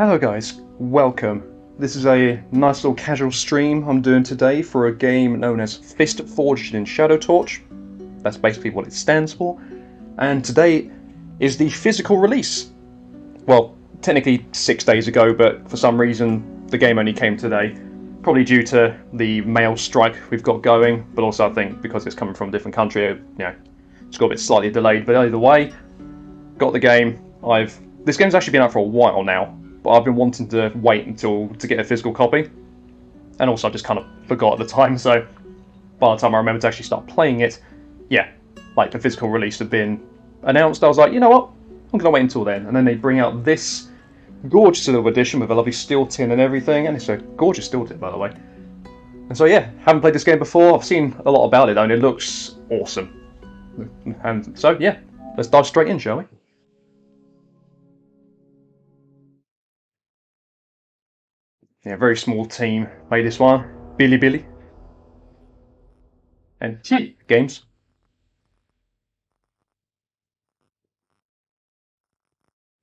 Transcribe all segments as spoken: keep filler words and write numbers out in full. Hello guys, welcome. This is a nice little casual stream I'm doing today for a game known as Fist: Forged in Shadow Torch. That's basically what it stands for. And today is the physical release. Well, technically six days ago, but for some reason the game only came today. Probably due to the mail strike we've got going, but also I think because it's coming from a different country, you know, it's got a bit slightly delayed. But either way, got the game. I've this game's actually been out for a while now, but I've been wanting to wait until to get a physical copy, and also I just kind of forgot at the time, so by the time I remember to actually start playing it, yeah, like the physical release had been announced, I was like, you know what, I'm going to wait until then, and then they bring out this gorgeous little edition with a lovely steel tin and everything, and it's a gorgeous steel tin, by the way, and so yeah, haven't played this game before, I've seen a lot about it, and it looks awesome, and so yeah, let's dive straight in, shall we? Yeah, very small team made this one. Bilibili. And G Games.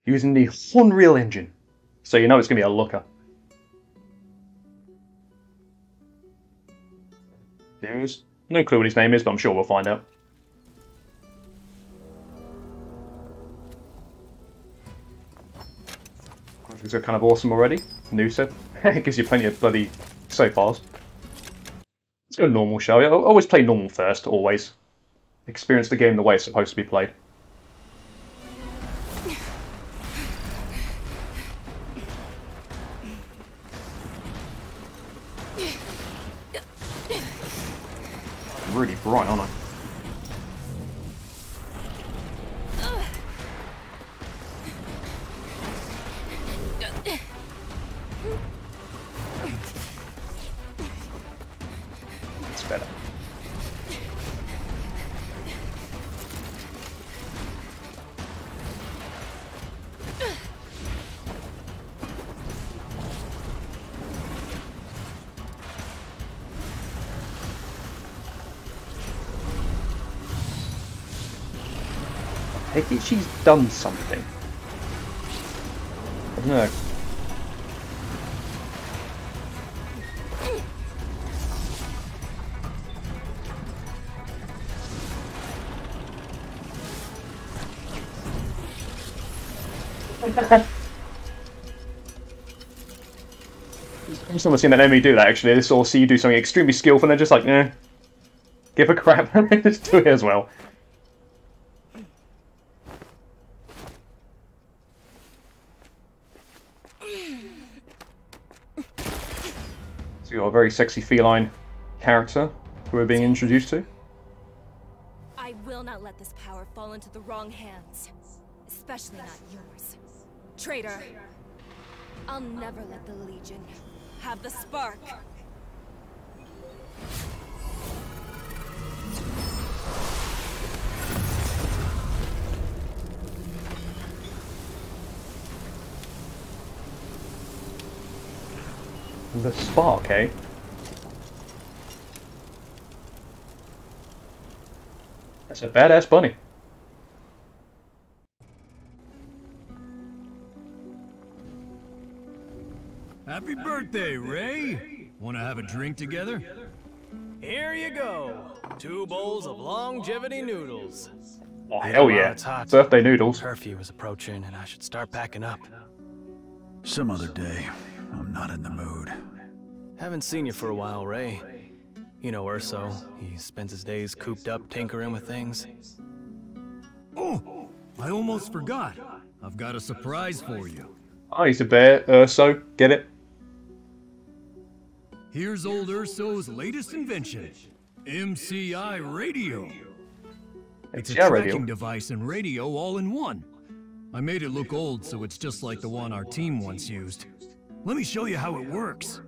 Using the Unreal Engine. So you know it's going to be a looker. There's no clue what his name is, but I'm sure we'll find out. These are kind of awesome already. New set. It gives you plenty of bloody so fars. Let's go normal, shall we? I'll always play normal first, always. Experience the game the way it's supposed to be played. I'm really bright, aren't I? I think she's done something. I don't know. I've never seen that enemy do that actually. They sort of see you do something extremely skillful and they're just like, eh, give a crap and they just do it as well. So you've got a very sexy feline character who we're being introduced to. I will not let this power fall into the wrong hands. Especially not yours. Traitor! I'll never let the Legion have the spark! The spark, eh? That's a badass bunny. Happy birthday, Ray! Wanna have a drink together? Here you go! Two bowls of longevity noodles. Oh, hell yeah. It's birthday noodles. Curfew is approaching and I should start packing up. Some other day. I'm not in the mood. Haven't seen you for a while, Ray. You know Urso. He spends his days cooped up tinkering with things. Oh! I almost forgot. I've got a surprise for you. Oh, he's a bear, Urso. Get it? Here's old Urso's latest invention. M C I radio. It's a tracking device and radio all in one. I made it look old, so it's just like the one our team once used. Let me show you how it works.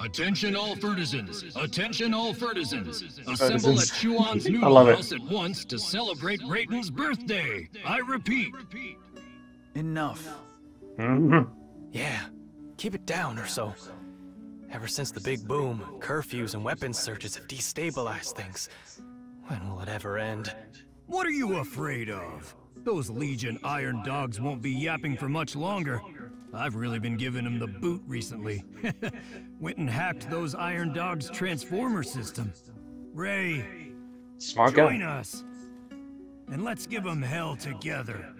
Attention all Furtisans! Attention all Furtisans! Assemble at Chuan's noodle house at once to celebrate Rayton's birthday! I repeat! Enough. Mm-hmm. Yeah, keep it down or so. Ever since the big boom, curfews and weapons searches have destabilized things. When will it ever end? What are you afraid of? Those Legion iron dogs won't be yapping for much longer. I've really been giving him the boot recently. Went and hacked those Iron Dog's transformer system. Ray, smart guy. Join us, and let's give him hell together.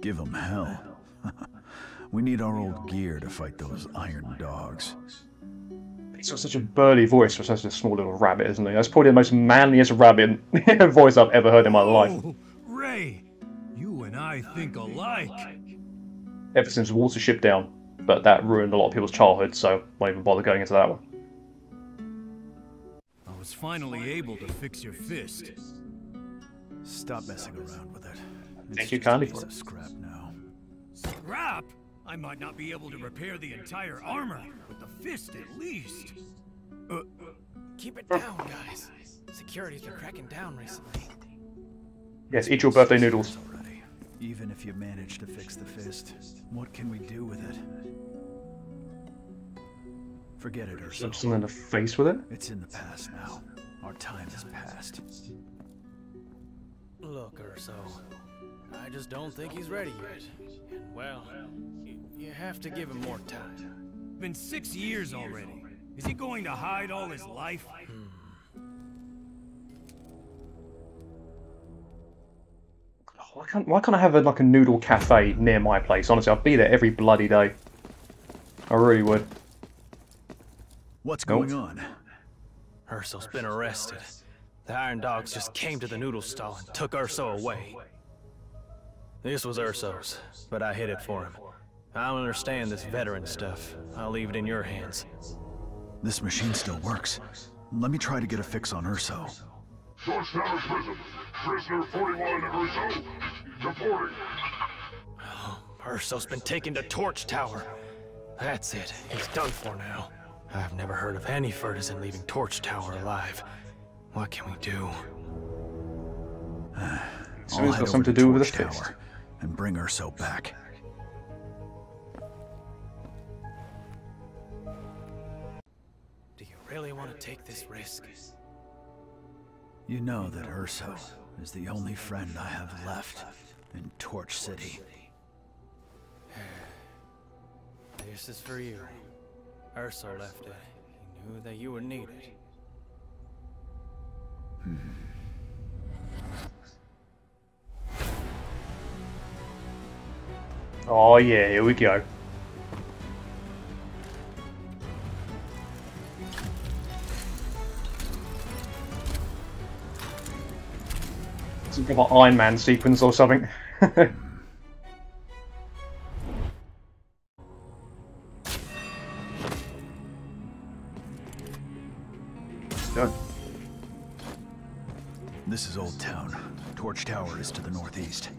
Give him hell. We need our old gear to fight those Iron Dogs. He's got such a burly voice for such a small little rabbit, isn't he? That's probably the most manliest rabbit voice I've ever heard in my life. Oh, Ray, you and I think alike. Ever since Watership Down, but that ruined a lot of people's childhood, so won't even bother going into that one. I was finally able to fix your fist. Stop messing around with it. It's Thank you kindly for it. Scrap now. Scrap? I might not be able to repair the entire armor, with the fist at least. Uh, Keep it down, guys. Security's been cracking down recently. Yes, eat your birthday noodles. Already. Even if you manage to fix the fist, what can we do with it? Forget it, Ursula. Something in the face with it? It's in the past now. Our time has passed. Look, Urso. I just don't think he's ready yet. And well, you have to give him more time. Been six years already. Is he going to hide all his life? Hmm. Oh, why can't why can't I have a, like a noodle cafe near my place? Honestly, I'd be there every bloody day. I really would. What's going oh. on? Urso's been arrested. The Iron Dogs just came to the noodle stall and took Urso away. This was Urso's, but I hid it for him. I don't understand this veteran stuff. I'll leave it in your hands. This machine still works. Let me try to get a fix on Urso. Georgetown Prison. Prisoner forty-one, Urso. Reporting. Oh, Urso's been taken to Torch Tower. That's it. He's done for now. I've never heard of any Furtisan leaving Torch Tower alive. What can we do? So he's got something to do with this tower. And bring Urso back. Do you really want to take this risk? You know that Urso is the only friend I have left in Torch City. This is for you. Urso left it. He knew that you were needed. Hmm. Oh yeah, here we go. Some kind of Iron Man sequence or something. Done. This is Old Town. Torch Tower is to the northeast.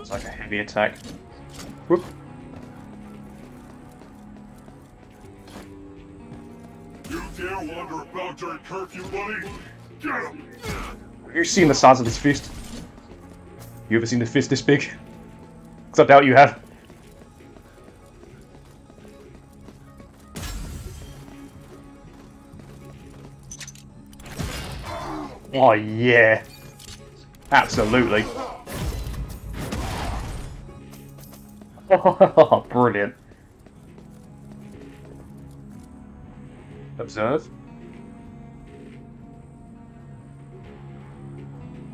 It's like a heavy attack. Whoop. You dare wander about during curfew, buddy? Get him! Have you seen the size of this fist? You ever seen the fist this big? Because I doubt you have. Oh yeah. Absolutely. Oh, brilliant. Observe.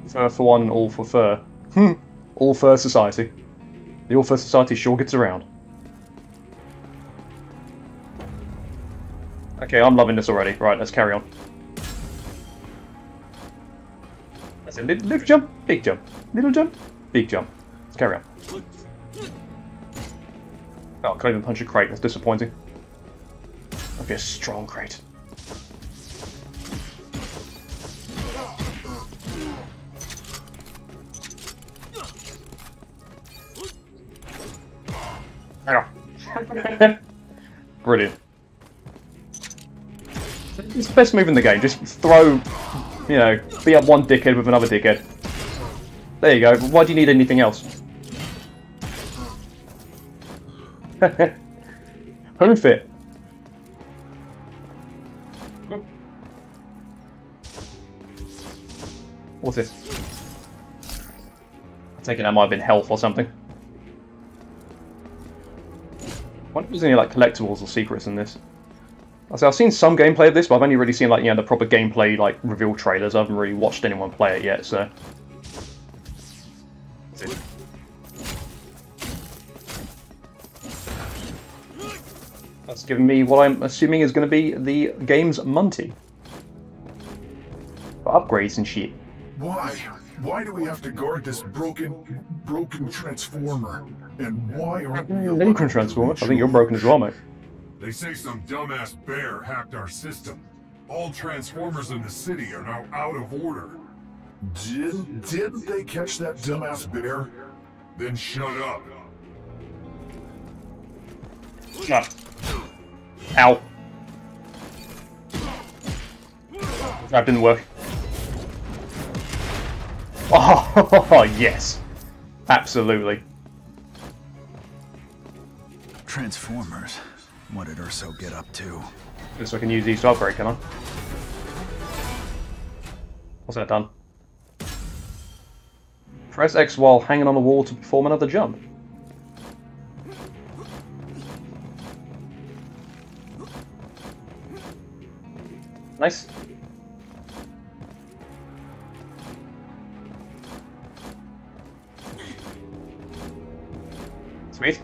Fur for one, all for fur. Hmm. All Fur Society. The All Fur Society sure gets around. Okay, I'm loving this already. Right, let's carry on. That's a little, little jump, big jump. Little jump, big jump. Let's carry on. Oh, I can't even punch a crate, that's disappointing. That'd be a strong crate. Brilliant. It's the best move in the game, just throw, you know, beat up one dickhead with another dickhead. There you go, why do you need anything else? Home fit. What's this? I Thinking that might have been health or something. I wonder if there's any like collectibles or secrets in this. I've seen some gameplay of this, but I've only really seen like you know the proper gameplay like reveal trailers. I haven't really watched anyone play it yet, so. That's giving me what I'm assuming is going to be the game's Monty. For upgrades and shit. Why? Why do we have to guard this broken, broken transformer? And why aren't we allowed Lincoln transformer? I think you're broken as well, mate. They say some dumbass bear hacked our system. All transformers in the city are now out of order. Did, didn't they catch that dumbass bear? Then shut up. Ah. Ow. That didn't work. Oh, yes. Absolutely. Transformers. What did Urso get up to? So I can use these to upgrade, can I? What's that done? Press X while hanging on the wall to perform another jump. Nice. Sweet.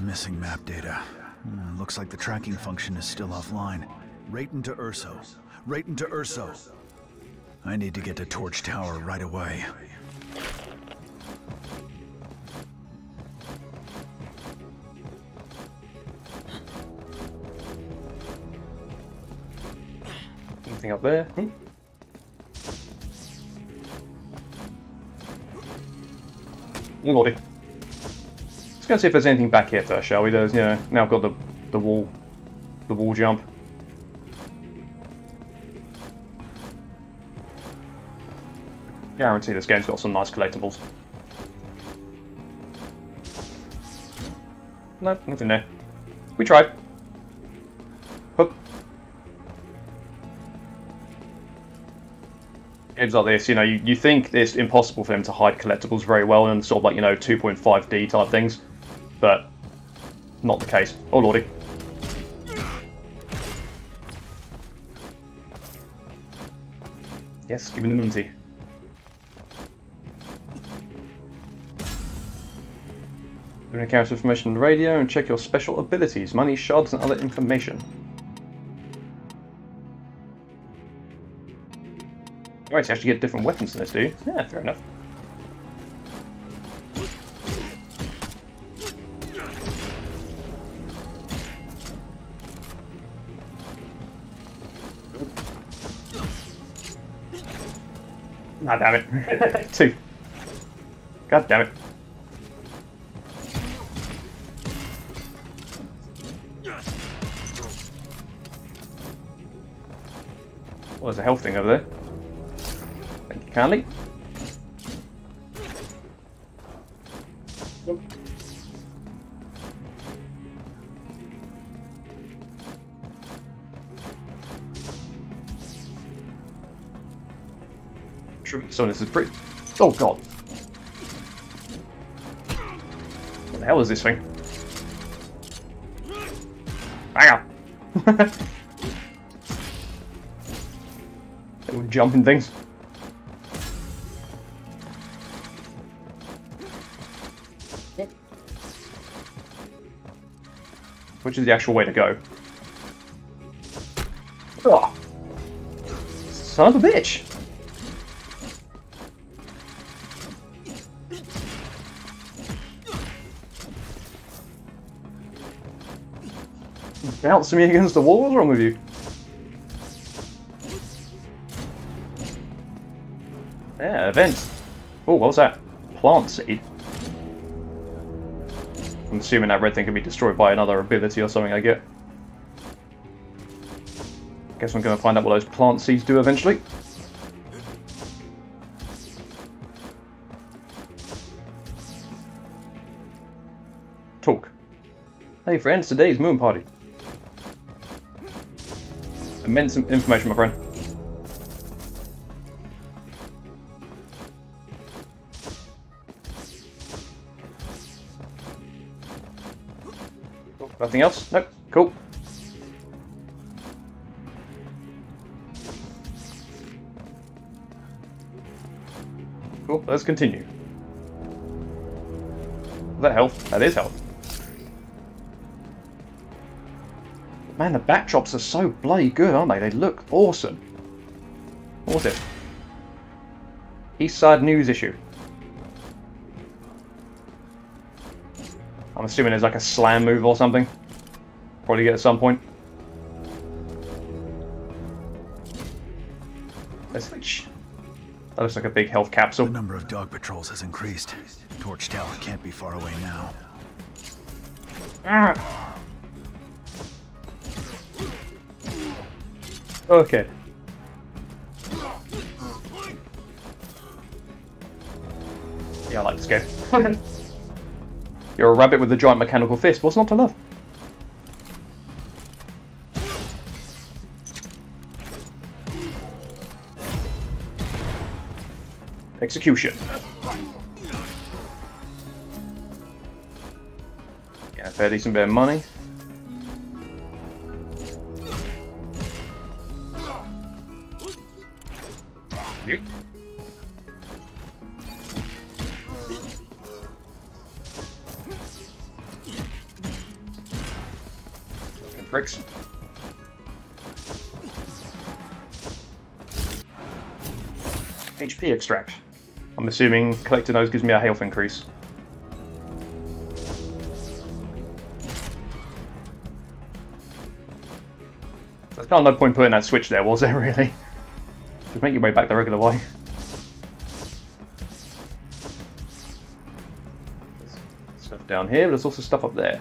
Missing map data. Mm, looks like the tracking function is still offline. Right into Urso. Right into Urso. I need to get to Torch Tower right away. Anything up there? Hmm? Lordy. Let's go see if there's anything back here first, shall we? There's, you know, now I've got the the wall, the wall jump. Guarantee this game's got some nice collectibles. No, nothing there. We tried. Hook. Games like this, you know, you, you think it's impossible for them to hide collectibles very well and sort of like, you know, two point five D type things, but not the case. Oh, lordy. Yes, give me the Monty. Encounter information on the radio and check your special abilities, money, shards, and other information. Right, so you actually get different weapons in this, dude. Yeah, fair enough. Ah, damn it. Two. God damn it. Well, there's a health thing over there. Thank you kindly. Nope. So this is pretty. Oh god! What the hell is this thing? Bang! Jumping things. Yep. Which is the actual way to go? Oh. Son of a bitch! Bouncing me against the wall? What's wrong with you? Yeah, events. Oh, what was that? Plant seed. I'm assuming that red thing can be destroyed by another ability or something I get. Guess I'm going to find out what those plant seeds do eventually. Talk. Hey friends, today's moon party. Immense information, my friend. Nothing else? Nope. Cool. Cool, let's continue. Is that health? That is health. Man, the backdrops are so bloody good, aren't they? They look awesome. What was it? Eastside News issue. I'm assuming there's like a slam move or something. Probably get at some point. Let's switch. That looks like a big health capsule. The number of dog patrols has increased. Torch Tower can't be far away now. Ah. Okay. Yeah, I like this game. You're a rabbit with a giant mechanical fist. What's not to love? Execution. Yeah, fair decent bit of money. Bricks. H P extract. I'm assuming collecting those gives me a health increase. There's kind of no point putting that switch there, was there really? Just make your way back the regular way. There's stuff down here, but there's also stuff up there.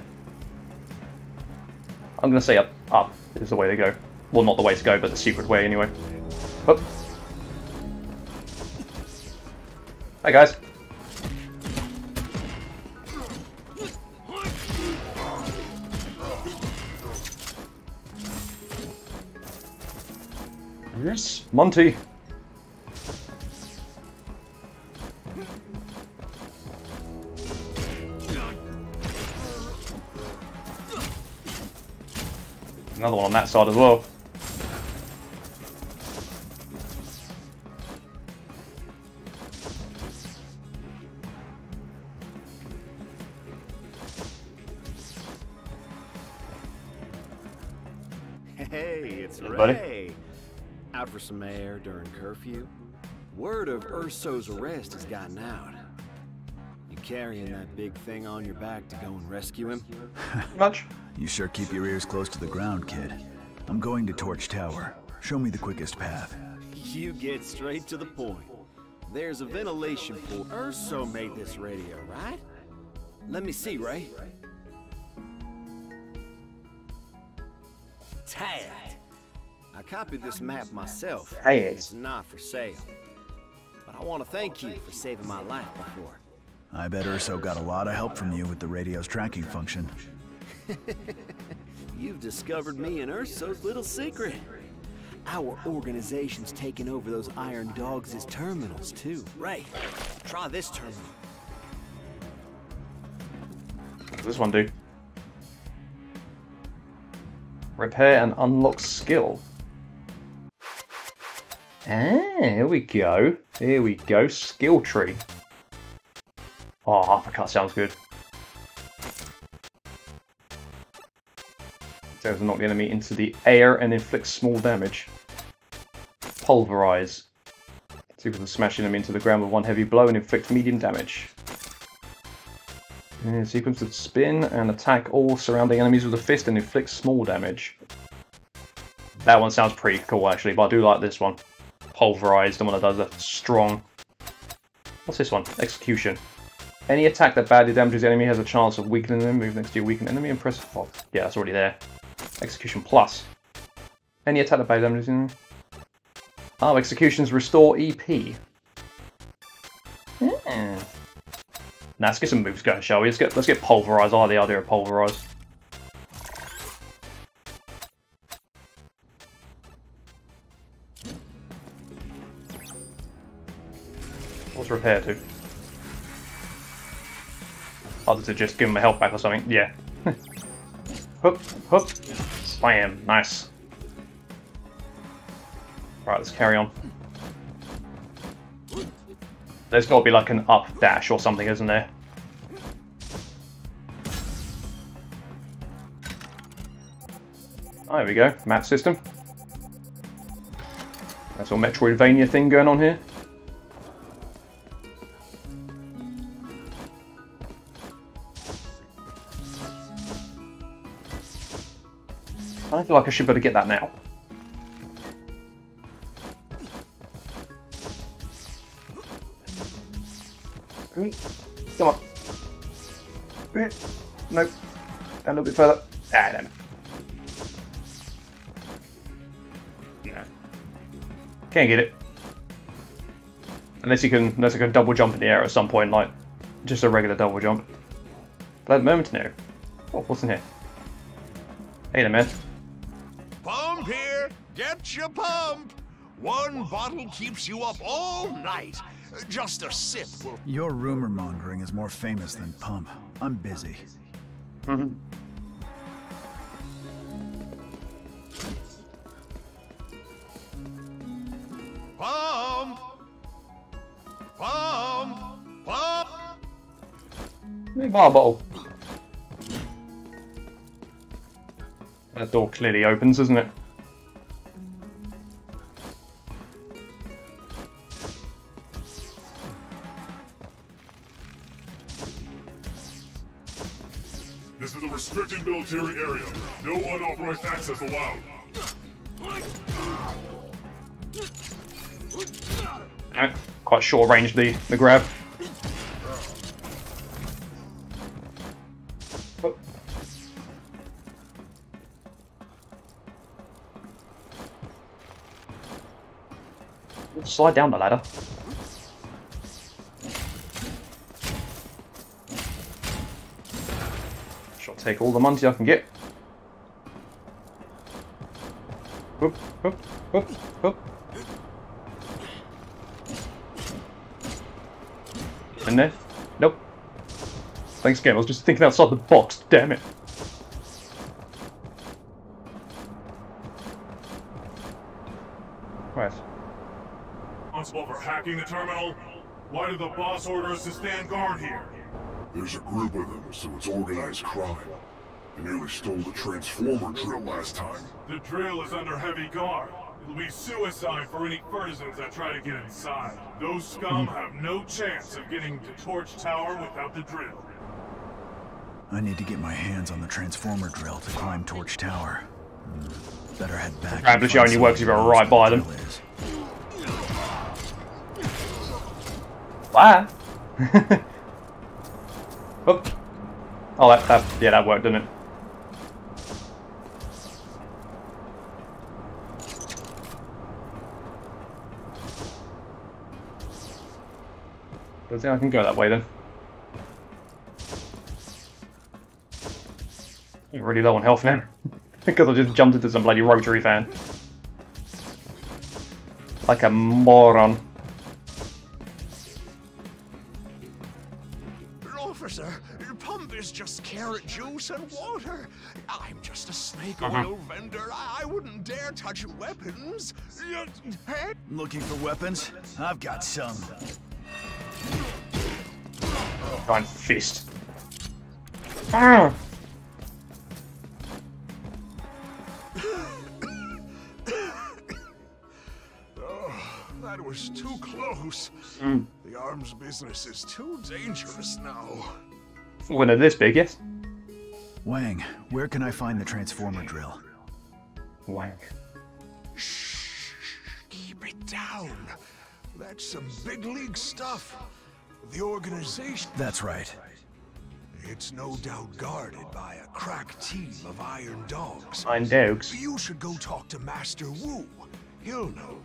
I'm going to say up, up is the way to go. Well, not the way to go, but the secret way anyway. Oop. Hi guys. Yes, Monty. Another one on that side as well. Some air during curfew. Word of Urso's arrest has gotten out. You carrying that big thing on your back to go and rescue him? Much. You sure keep your ears close to the ground, kid. I'm going to Torch Tower. Show me the quickest path. You get straight to the point. There's a ventilation pool. Urso made this radio, right? Let me see, Ray. Tag. I copied this map myself. Hey, it's not for sale. But I want to thank you for saving my life before. I bet Urso got a lot of help from you with the radio's tracking function. You've discovered me and Urso's little secret. Our organization's taking over those Iron Dogs' as terminals, too. Ray, try this terminal. What's this one do? Repair and unlock skill. Ah, here we go. Here we go. Skill tree. Oh, uppercut sounds good. So to knock the enemy into the air and inflict small damage. Pulverize. So you can smash them into the ground with one heavy blow and inflict medium damage. And sequence of spin and attack all surrounding enemies with a fist and inflict small damage. That one sounds pretty cool actually, but I do like this one. Pulverized, the one that does that strong. What's this one? Execution. Any attack that badly damages the enemy has a chance of weakening them. Move next to your weakened enemy and press. Oh, yeah, that's already there. Execution plus. Any attack that badly damages the enemy. Oh, executions restore E P. Yeah. Now let's get some moves going, shall we? Let's get let's get pulverized. I like the idea of pulverized. What's repair to? Oh, does it just give him a health back or something? Yeah. Hoop, hoop, slam, nice. Right, let's carry on. There's got to be like an up dash or something, isn't there? Oh, there we go, map system. That's all Metroidvania thing going on here. I feel like I should be able to get that now. Come on. Nope. A little bit further. Ah, damn it. No. Can't get it. Unless you can, unless I can double jump in the air at some point, like just a regular double jump. But at the moment, no. Oh, what's in here? Hey there, man. Pump here. Get your pump. One bottle keeps you up all night. Just a sip. Your rumor mongering is more famous than pump. I'm busy. Mm-hmm. Pump. Pump. Pump. Leave our bottle. That door clearly opens, isn't it? This is a restricted military area. No unauthorized access allowed. Eh, quite short range, the, the grab. Oh. Slide down the ladder. Take all the money I can get. Whoop, whoop, whoop, whoop. In there? Nope. Thanks again, I was just thinking outside the box, damn it. Right. Responsible for hacking the terminal? Why did the boss order us to stand guard here? There's a group of them, so it's organized crime. They nearly stole the transformer drill last time. The drill is under heavy guard. It'll be suicide for any partisans that try to get inside. Those scum have no chance of getting to Torch Tower without the drill. I need to get my hands on the transformer drill to climb Torch Tower. Mm. Better head back. Probably show only works if you're right by them. Bye. Oh, oh that, that, yeah, that worked, didn't it? I think I can go that way then. I'm really low on health now, because I just jumped into some bloody rotary fan. Like a moron. Officer, your pump is just carrot juice and water. I'm just a snake oil uh-huh. vendor. I, I wouldn't dare touch weapons. Looking for weapons? I've got some. Giant fist. Ah. That was too close. Mm. The arms business is too dangerous now. One of this big, yes. Wang, where can I find the transformer drill? Wang. Shh, keep it down. That's some big league stuff. The organization. That's right. It's no doubt guarded by a crack team of Iron Dogs. Iron Dogs. You should go talk to Master Wu. He'll know.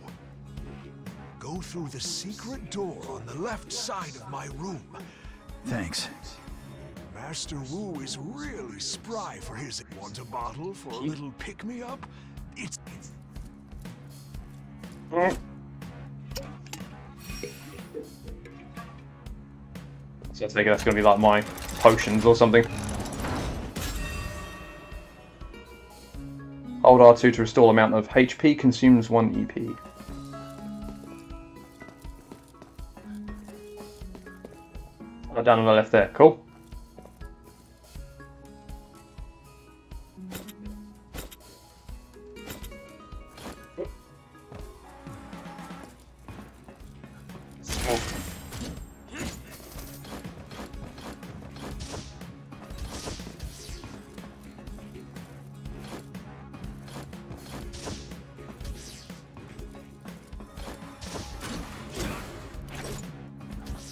Go through the secret door on the left side of my room. Thanks. Master Wu is really spry for his. Want a bottle for a little pick-me-up? It's... Mm. So I think that's going to be like my potions or something. Hold R two to restore amount of H P, consumes one E P. Oh, down on the left there, cool.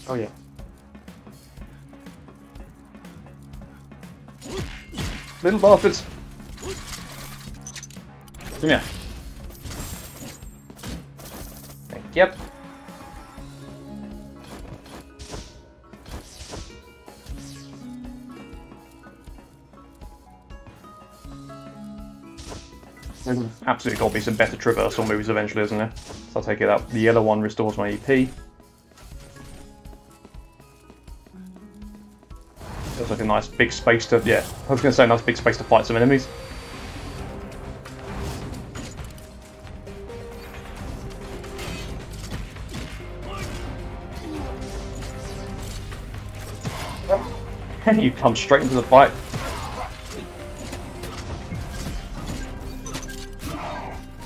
Oh yeah. Little bastards. Come here. Thank you. There's absolutely got to be some better traversal moves eventually, isn't there? So I'll take it up. The yellow one restores my E P. That's like a nice big space to, yeah, I was going to say a nice big space to fight some enemies. You come straight into the fight.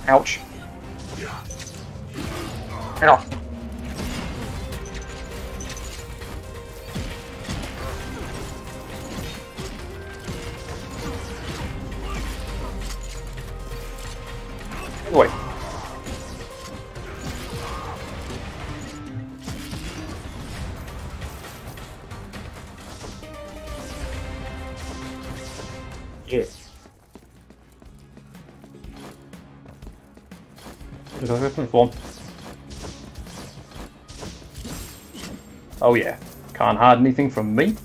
Ouch. Ow. Wait. Yes. Did I open form? Oh yeah. Can't hide anything from me.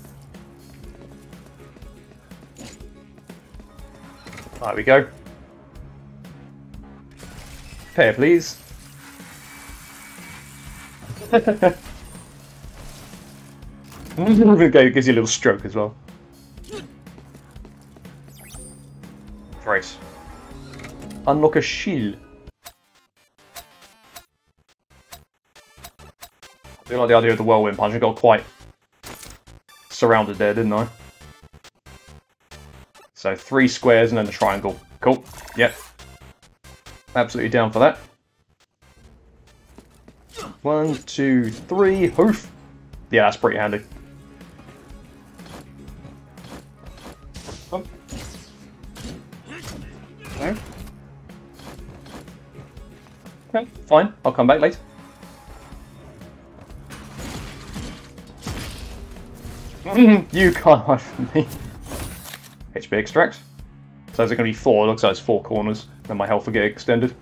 There we go. Pair, please. It gives you a little stroke as well. Right. Unlock a shield. I do like the idea of the whirlwind punch. I got quite surrounded there, didn't I? So three squares and then a triangle. Cool. Yep. Absolutely down for that. One, two, three, hoof! Yeah, that's pretty handy. Oh. Okay. Okay, fine. I'll come back later. You can't hide from me. H P extract. So is it going to be four? It looks like it's four corners. Then my health will get extended.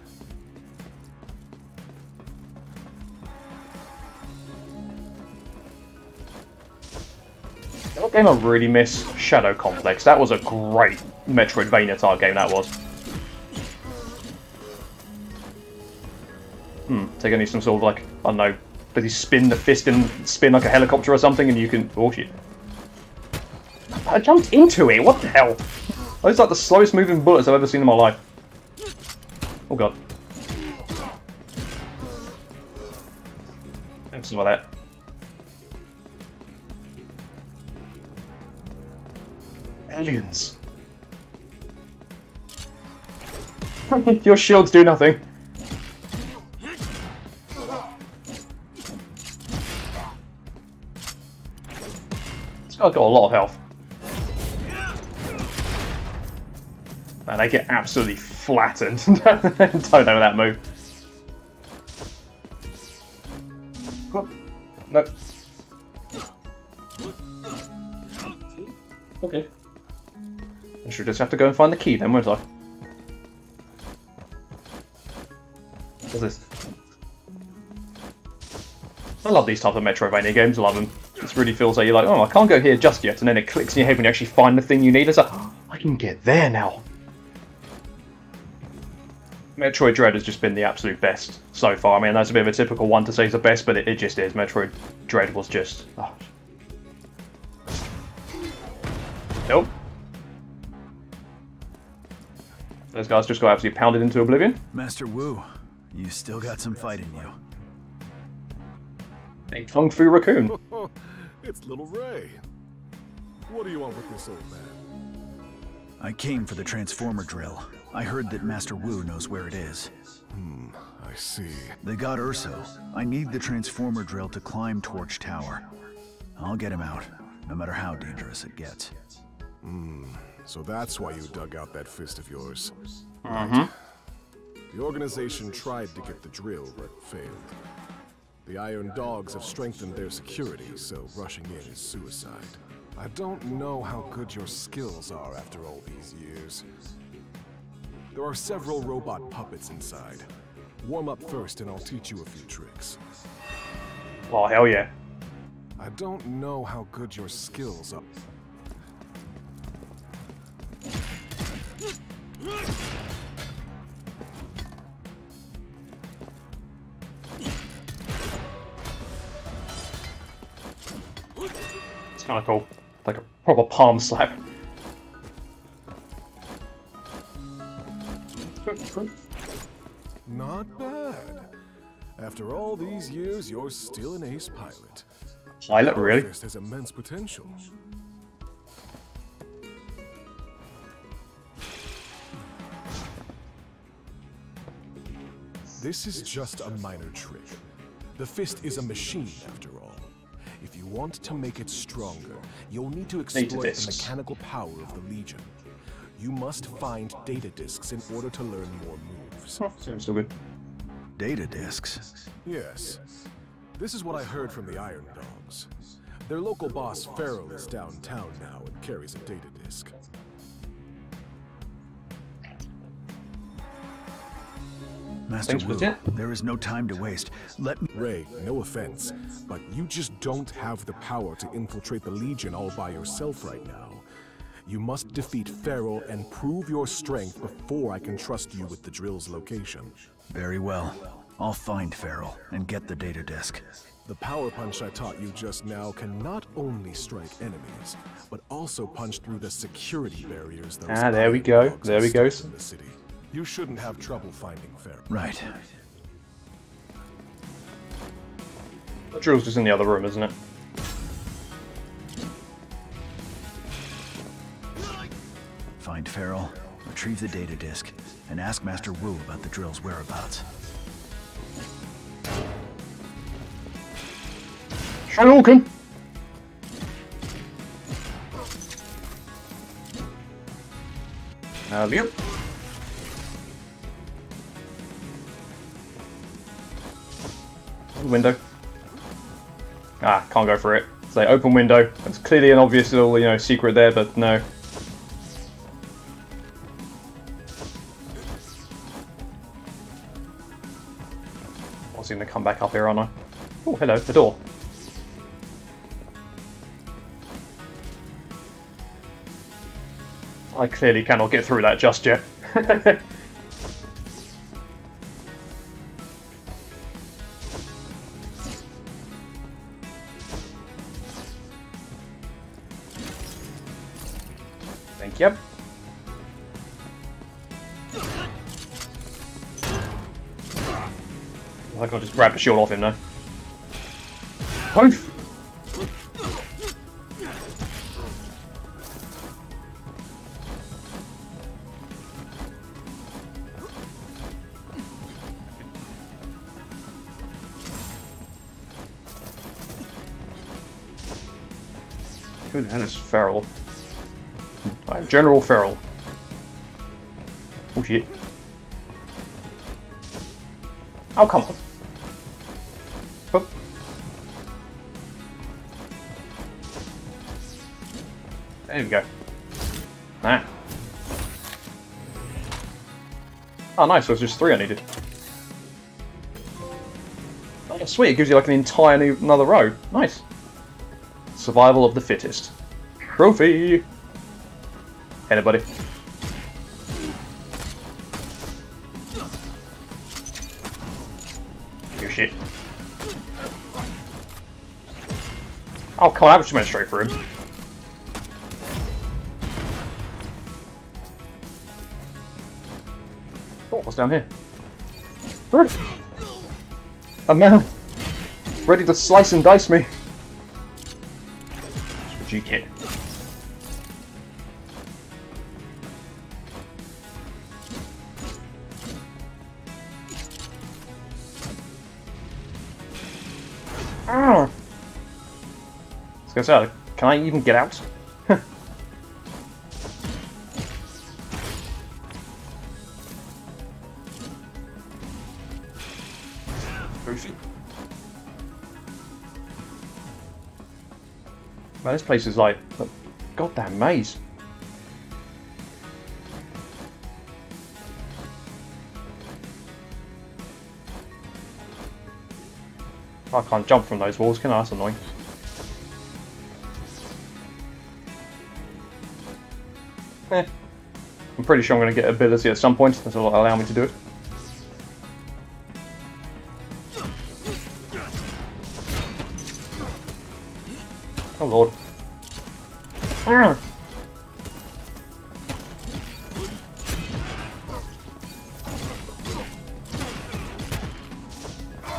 What game I really miss? Shadow Complex. That was a great Metroidvania type game, that was. Hmm, so you're going to need some sort of like, I don't know, does he spin the fist and spin like a helicopter or something and you can... Oh shit. I jumped into it, what the hell? Those are like the slowest moving bullets I've ever seen in my life. Oh god. Thanks for that. Aliens. Your shields do nothing. This guy's got a lot of health. And they get absolutely flattened. Don't know that move. No. Okay. I should just have to go and find the key then, won't I? What's this? I love these types of Metroidvania games. I love them. It really feels like you're like, oh, I can't go here just yet, and then it clicks in your head when you actually find the thing you need. It's like, oh, I can get there now. Metroid Dread has just been the absolute best so far. I mean, that's a bit of a typical one to say it's the best, but it, it just is. Metroid Dread was just... Oh. Nope. Those guys just got absolutely pounded into oblivion. Master Wu, you still got some fight in you. They flung through Raccoon. It's Little Ray. What do you want with this old man? I came for the transformer drill. I heard that Master Wu knows where it is. Hmm, I see. They got Urso. I need the transformer drill to climb Torch Tower. I'll get him out, no matter how dangerous it gets. Hmm, so that's why you dug out that fist of yours. Mm-hmm. The organization tried to get the drill, but failed. The Iron Dogs have strengthened their security, so rushing in is suicide. I don't know how good your skills are after all these years. There are several robot puppets inside. Warm up first and I'll teach you a few tricks. Oh, hell yeah. I don't know how good your skills are. Kind of cool, like a proper palm slap. Not bad. After all these years, you're still an ace pilot. Pilot, really? This has immense potential. This is just a minor trick. The fist is a machine, after all. If you want to make it stronger, you'll need to exploit the mechanical power of the Legion. You must find data disks in order to learn more moves. Oh, sounds so good. Data disks? Yes. This is what I heard from the Iron Dogs. Their local boss, Feral, is downtown now and carries a data disk. Master Wu, there is no time to waste. Let me... Ray, no offense, but you just don't have the power to infiltrate the Legion all by yourself right now. You must defeat Feral and prove your strength before I can trust you with the drill's location. Very well. I'll find Feral and get the data disk. The power punch I taught you just now can not only strike enemies, but also punch through the security barriers those Ah, there we go. There we go. In the city. You shouldn't have trouble finding Feral. Right. The drill's just in the other room, isn't it? Find Feral, retrieve the data disk, and ask Master Wu about the drill's whereabouts. Shulkin! Now, yep. Window. Ah, can't go for it. Say so open window. It's clearly an obvious little, you know, secret there, but no. I was going to come back up here, aren't I? Oh, hello, the door. I clearly cannot get through that just yet. Yep. I think I'll just grab the shield off him now. Poof! Who the hell is Feral? General Feral. Oh shit. Oh, come on. Oh. There we go. Nah. Oh nice, there was just three I needed. Oh sweet, it gives you like an entire new another row. Nice. Survival of the fittest. Trophy! Anybody? You shit. Oh, come on, I just went straight for him. Oh, what's down here? Bird! A man! Ready to slice and dice me! That's what you get. Ow! Let's go south. Can I even get out? Man, this place is like a goddamn maze. I can't jump from those walls, can I? That's annoying. Eh. I'm pretty sure I'm going to get ability at some point. That's all that'll allow me to do it. Oh lord. Ah.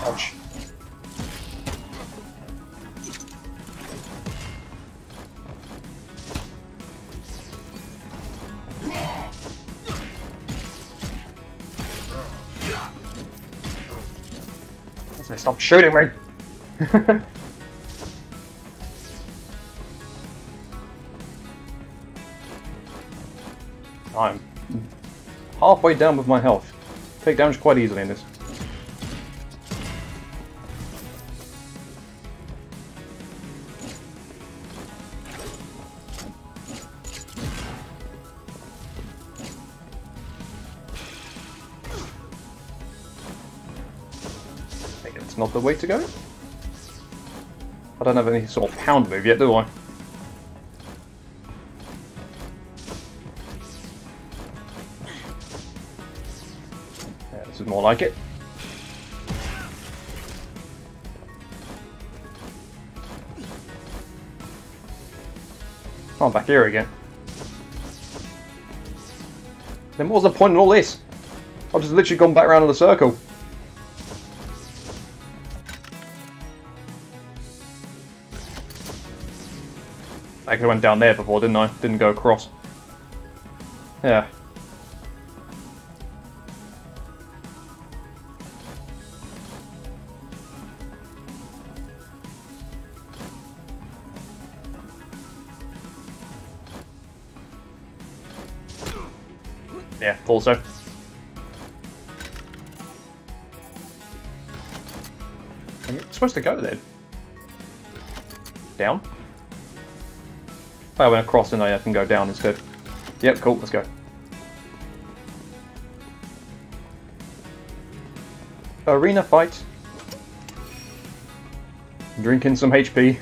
Ouch. Stop shooting me! I'm halfway down with my health. Take damage quite easily in this. Maybe it's not the way to go. I don't have any sort of pound move yet, do I? More like it. Oh, I'm back here again. Then what was the point in all this? I've just literally gone back around in the circle. I could have went down there before, didn't I? Didn't go across. Yeah. Yeah, also. I'm supposed to go there. Down? Oh, I went across and I can go down instead. Yep, cool, let's go. Arena fight. Drinking some H P.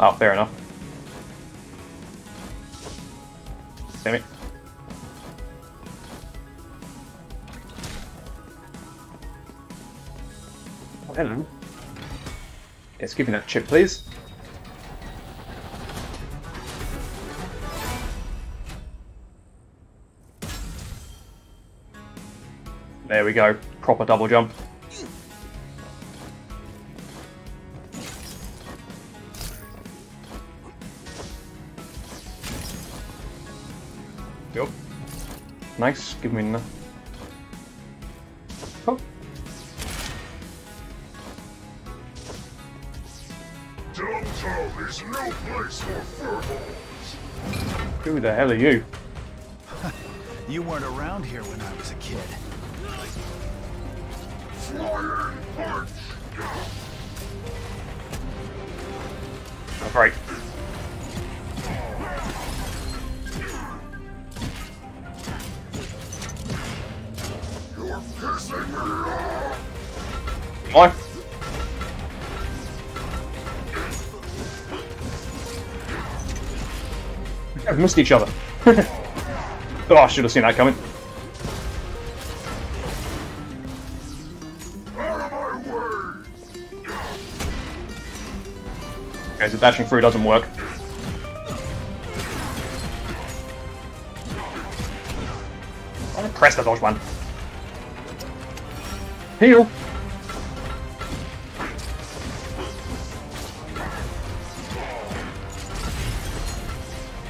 Oh, fair enough. Damn it. Hello. Yes, give me that chip, please. There we go. Proper double jump. Yup. Nice. Give me that. Oh. There's no place for furballs. Who the hell are you? You weren't around here when I was a kid. Flying punch. All right. You're pissing me off. What? I've missed each other. Oh, I should have seen that coming. Okay, so dashing through doesn't work. I'm impressed I dodged one. Heal!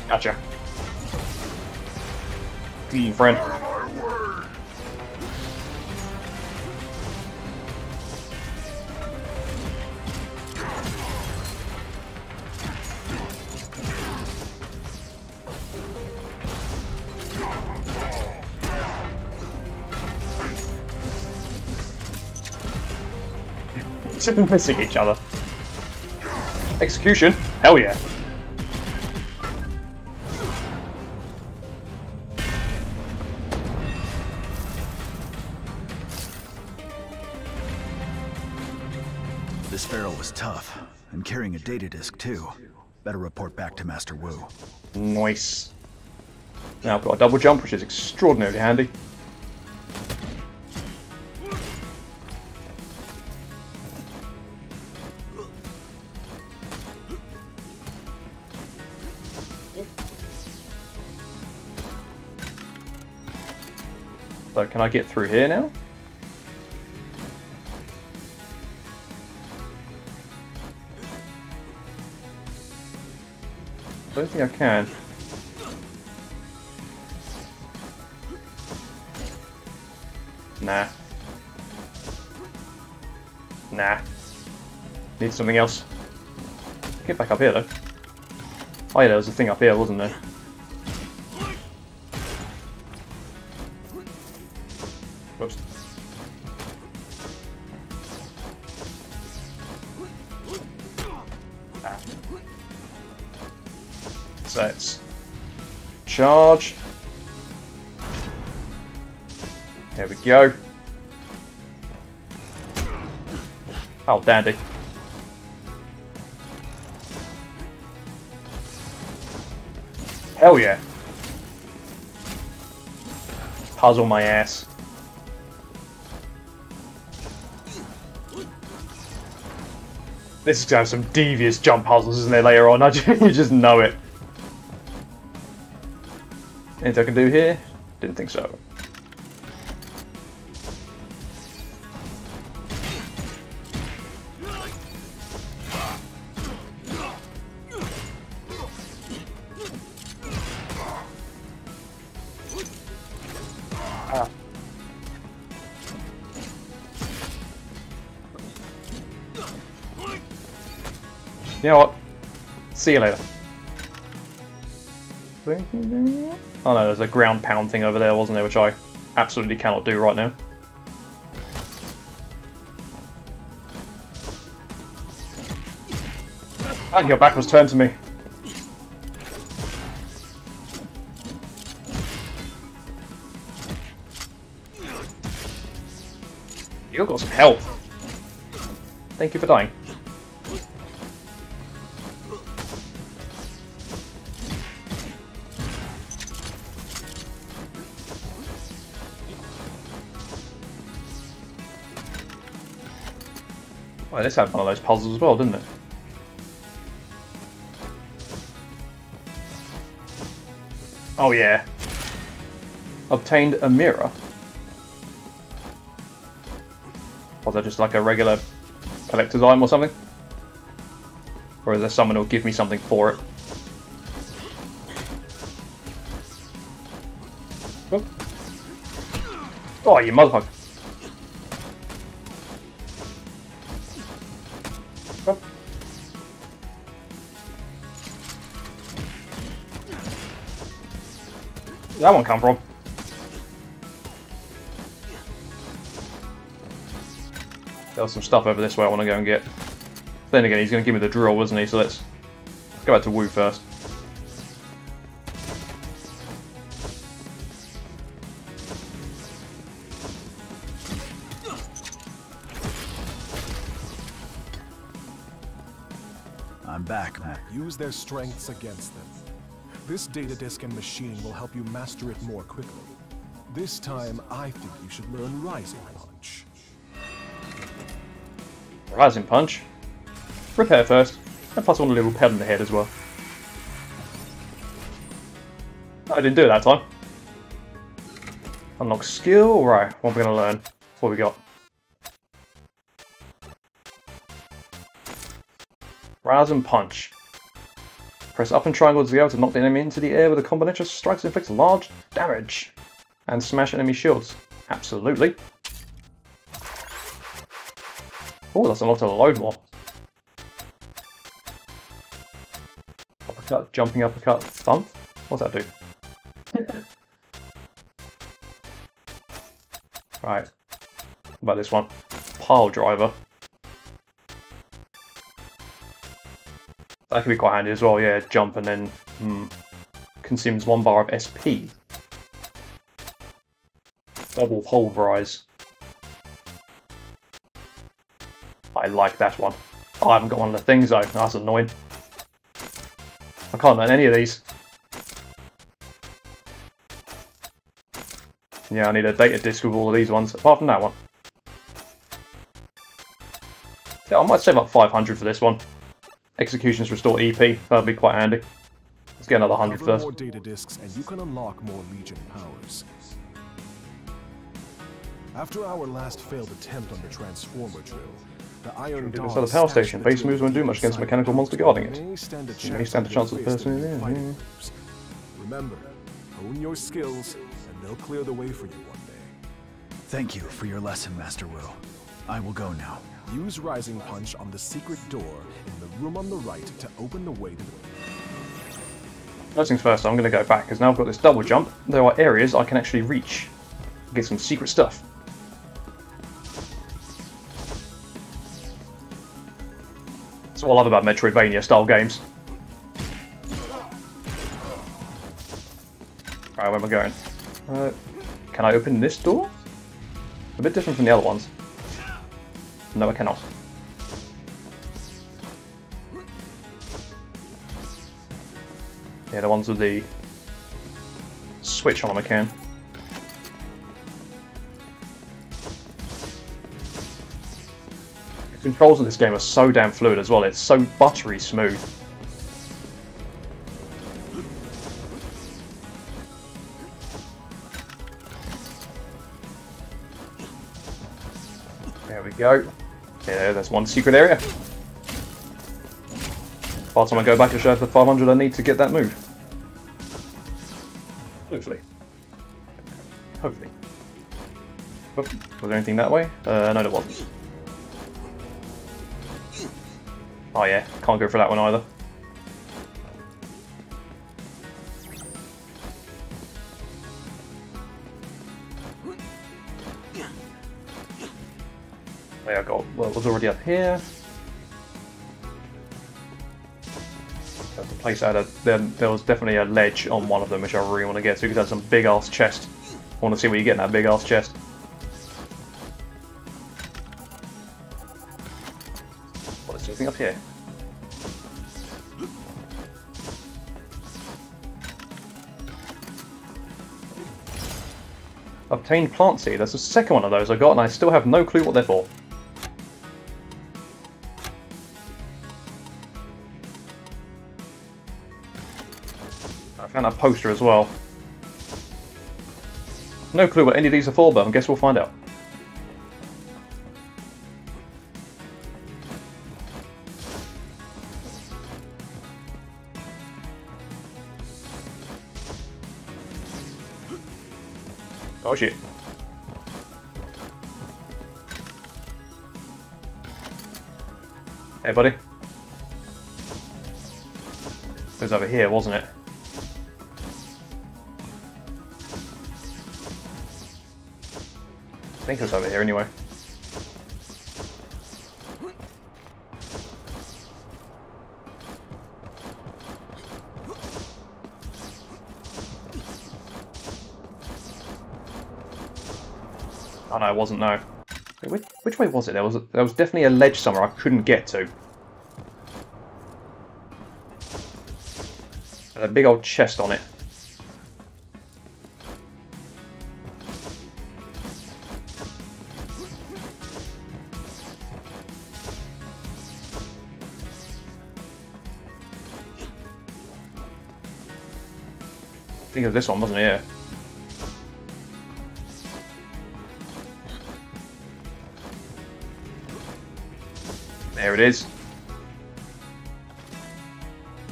Gotcha. Clean, friend. Except they're missing each other. Execution? Hell yeah. This pharaoh was tough, and carrying a data disk too. Better report back to Master Wu. Nice. Now I've got a double jump, which is extraordinarily handy. So can I get through here now? I don't think I can. Nah. Nah. Need something else. Get back up here though. Oh yeah, there was a thing up here, wasn't there? Oops. Ah. So it's charge. There we go. Oh, dandy. Hell yeah. Puzzle my ass. This is going to have some devious jump puzzles, isn't there, later on? I just, you just know it. Anything I can do here? Didn't think so. Ah. You know what? See you later. Oh no, there's a ground pound thing over there, wasn't there, which I absolutely cannot do right now. And your back was turned to me. You've got some health. Thank you for dying. Well, this had one of those puzzles as well, didn't it? Oh yeah. Obtained a mirror. Was that just like a regular collector's item or something? Or is there someone who'll give me something for it? Oh, oh you motherfucker. Where'd that one come from? There was some stuff over this way I want to go and get. Then again, he's going to give me the drill, wasn't he? So let's go back to Wu first. I'm back, man. Use their strengths against them. This data disk and machine will help you master it more quickly. This time, I think you should learn Rising Punch. Rising Punch? Repair first, and plus one little pet on the head as well. I didn't do it that time. Unlock skill. Right, what are we going to learn? What have we got? Rise and punch. Press up and triangle to go to knock the enemy into the air with a combination of strikes that inflict large damage. And smash enemy shields. Absolutely. Oh, that's unlocked a load more. Uppercut, jumping uppercut, thump. What's that do? Right. What about this one? Pile driver. That could be quite handy as well, yeah. Jump and then hmm, consumes one bar of S P. Double pulverize. I like that one. Oh, I haven't got one of the things though. That's annoying. I can't learn any of these. Yeah, I need a data disk with all of these ones, apart from that one. Yeah, I might save up five hundred for this one. Executions restore E P, that'll be quite handy. Let's get another one hundred first. More data disks and you can unlock more Legion powers. After our last failed attempt on the Transformer drill, the Iron Dog inside the power station. Base moves won't do much against mechanical monster guarding it. You may stand a chance of the person in there. Remember, own your skills, and they'll clear the way for you one day. Thank you for your lesson, Master Wu. I will go now. Use Rising Punch on the secret door in the room on the right to open the way to the... First things first, I'm going to go back, because now I've got this double jump. There are areas I can actually reach. Get some secret stuff. That's what I love about Metroidvania style games. Alright, where am I going? Uh, can I open this door? A bit different from the other ones. No, I cannot. Yeah, the ones with the switch on them I can. The controls in this game are so damn fluid as well, it's so buttery smooth. There we go. Yeah, that's one secret area. By the time I go back to show for five hundred, I need to get that move. Hopefully. Hopefully. Oop, was there anything that way? Uh, no, there wasn't. Oh yeah, can't go for that one either. Yeah, I got, well, it was already up here. That's the place I had a, there, there was definitely a ledge on one of them which I really want to get to because that's some big ass chest. I want to see what you get in that big ass chest. What is anything up here? Obtained plant seed. That's the second one of those I got and I still have no clue what they're for. And a poster as well. No clue what any of these are for, but I guess we'll find out. Oh shit. Hey buddy. It was over here, wasn't it? I think it's over here anyway. Oh no, it wasn't, no. Which, which way was it? There was, a, there was definitely a ledge somewhere I couldn't get to. And a big old chest on it. Of this one, wasn't it? Yeah. There it is.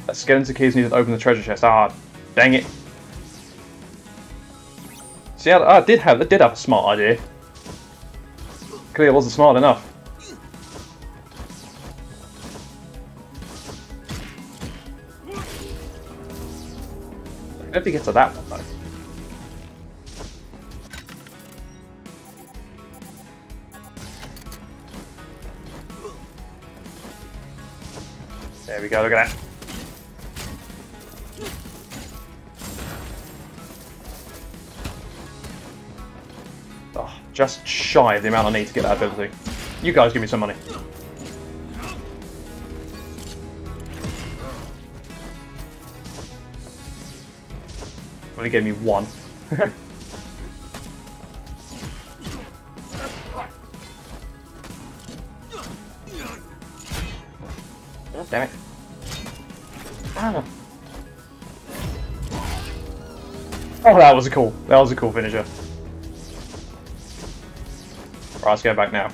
That skeleton key is needed to open the treasure chest. Ah, dang it. See, I, I did have I did have a smart idea. Clearly it wasn't smart enough. I don't think it's to that one though. There we go, look at that. Oh, just shy of the amount I need to get that ability. You guys give me some money. Only gave me one. Damn it. Ah. Oh, that was a cool, that was a cool finisher. Right, let's go back now.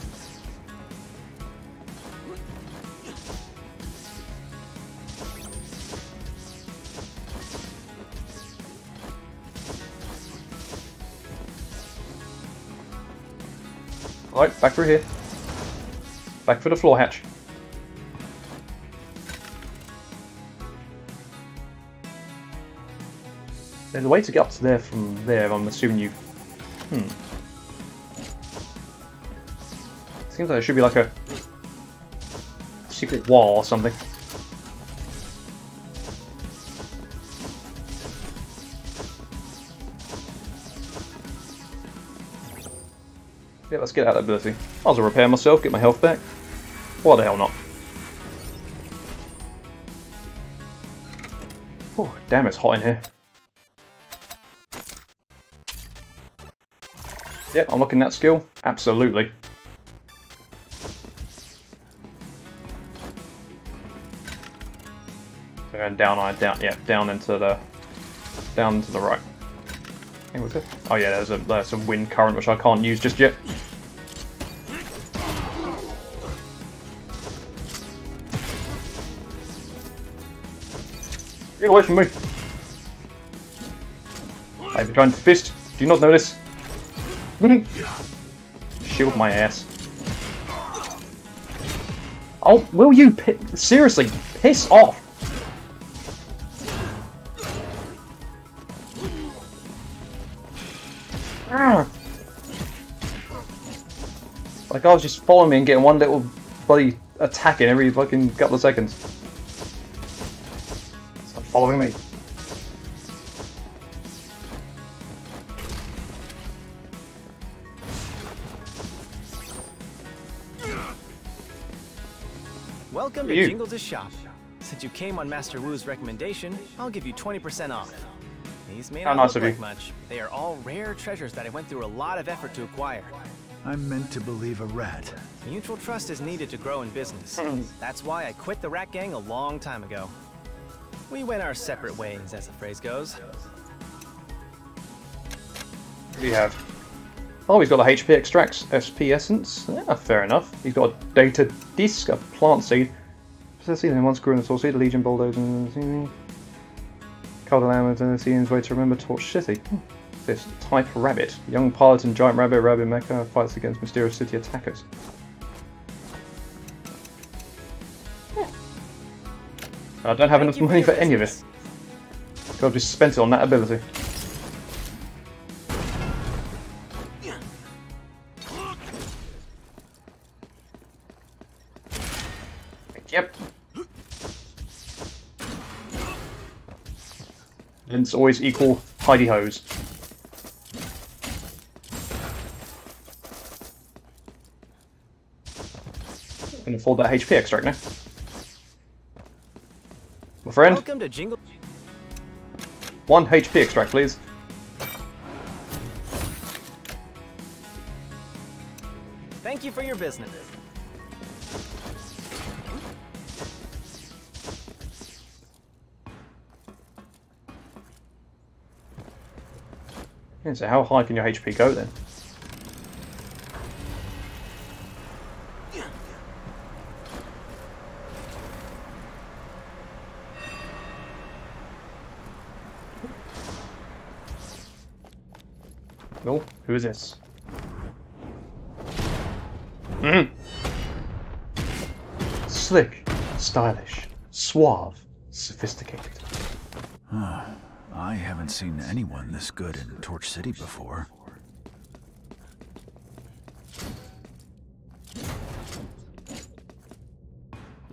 Alright, back through here. Back for the floor hatch. There's a way to get up to there from there, I'm assuming you... Hmm. Seems like there should be like a... secret wall or something. Yeah, let's get out of that ability. I'll just repair myself, get my health back. Why the hell not? Oh, damn, it's hot in here. Yep, I'm looking at that skill. Absolutely. So going down, I down, yeah, down into the, down to the right. Hey, what's it? Oh yeah, there's a there's a wind current which I can't use just yet. Get away from me! I've been trying to fist. Do you not notice? Shield my ass. Oh, will you pi- seriously piss off? Ah. Like I was just following me and getting one little bloody attack in every fucking couple of seconds. Stop following me. Welcome to Jingles' shop. Since you came on Master Wu's recommendation, I'll give you twenty percent off. These may not look like much. They are all rare treasures that I went through a lot of effort to acquire. I'm meant to believe a rat. Mutual trust is needed to grow in business. That's why I quit the rat gang a long time ago. We went our separate ways, as the phrase goes. What do you have? Oh, he's got the H P extracts, S P essence. Yeah, fair enough. He's got a data disc, a plant seed. Possessing in one screw in the source seed, a legion bulldozer, and Caldalam and Sean's way to remember Torch City. Hmm. This type rabbit. Young pilot and giant rabbit, rabbit mecha fights against mysterious city attackers. Yeah. I don't have enough money for any of it. So I've just spent it on that ability. Yep. And it's always equal hidey hose. I can afford that H P extract now. My friend. Welcome to Jingle. One H P extract, please. Thank you for your business. So how high can your H P go then? Who is this? Mm. Slick, stylish, suave, sophisticated. Huh. I haven't seen anyone this good in Torch City before.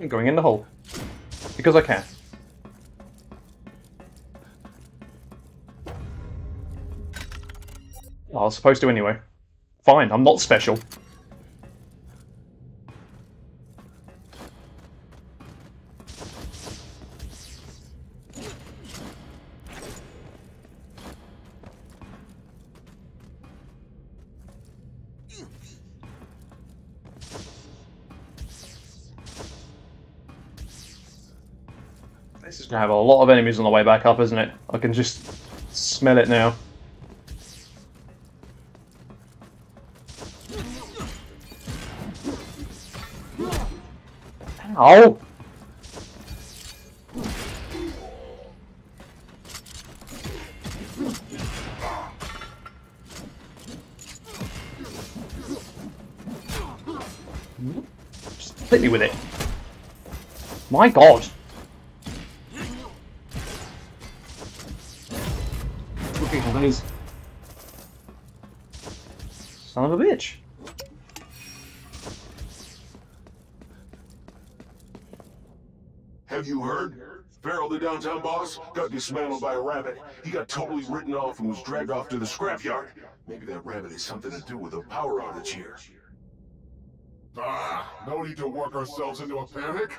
I'm going in the hole. Because I can. Well, I was supposed to anyway. Fine, I'm not special. Have a lot of enemies on the way back up, isn't it? I can just smell it now. Ow! Just hit me with it. My God! Son of a bitch. Have you heard? Farrell, the downtown boss, got dismantled by a rabbit. He got totally written off and was dragged off to the scrapyard. Maybe that rabbit has something to do with a power outage here. Ah, no need to work ourselves into a panic.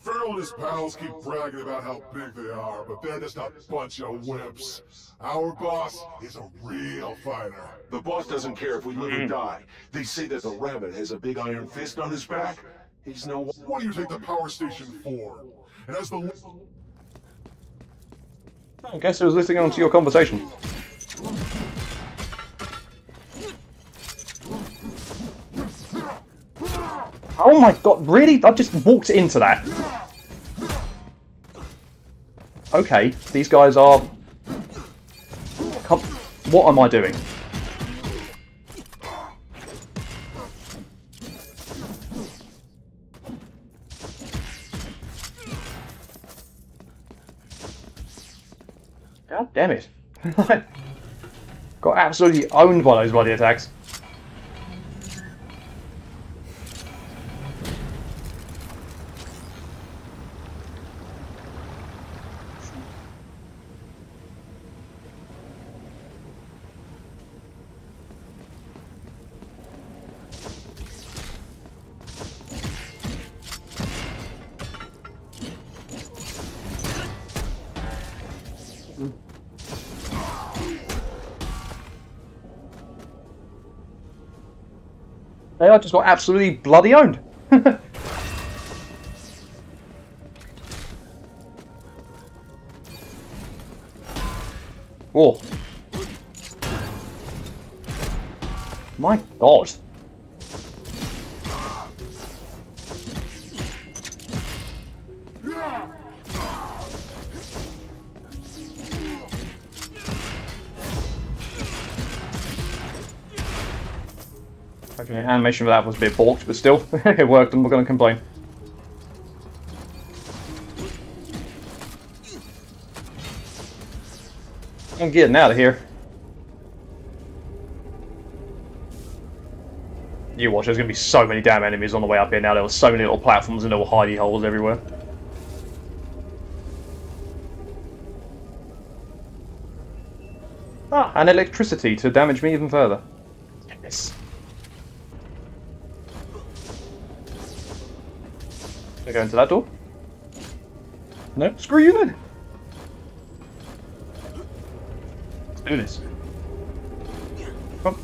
Farrell and his pals keep bragging about how big they are, but they're just a bunch of wimps. Our boss is a real fighter. The boss doesn't care if we live and die. They say that the rabbit has a big iron fist on his back. He's no... What do you take the power station for? And as the... I guess I was listening on to your conversation. Oh my God, really? I just walked into that. Okay, these guys are... What am I doing? God damn it. Got absolutely owned by those bloody attacks. I just got absolutely bloody owned. Oh. My God. Animation for that was a bit balked, but still, it worked. I'm not going to complain. I'm getting out of here. You watch, there's going to be so many damn enemies on the way up here now. There were so many little platforms and little hidey holes everywhere. Ah, and electricity to damage me even further. Yes. I go into that door? No? Screw you then! Let's do this. Come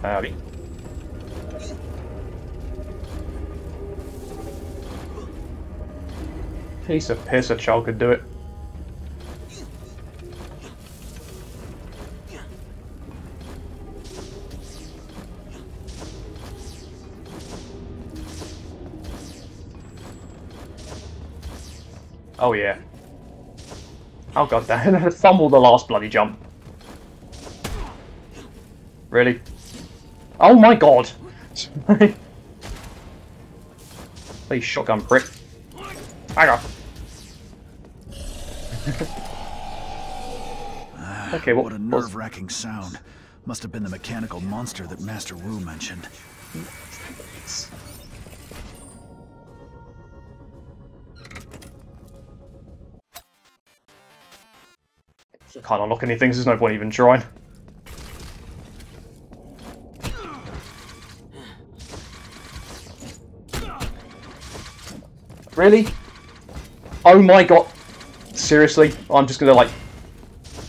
on. Howdy. Piece of piss, a child could do it. Oh yeah. Oh god, I fumbled the last bloody jump. Really? Oh my god! Please, shotgun prick. Hang on. Okay, what, what a nerve-wracking sound. Must have been the mechanical monster that Master Wu mentioned. Can't unlock anything, so there's no point even trying. Really? Oh my god. Seriously? I'm just gonna like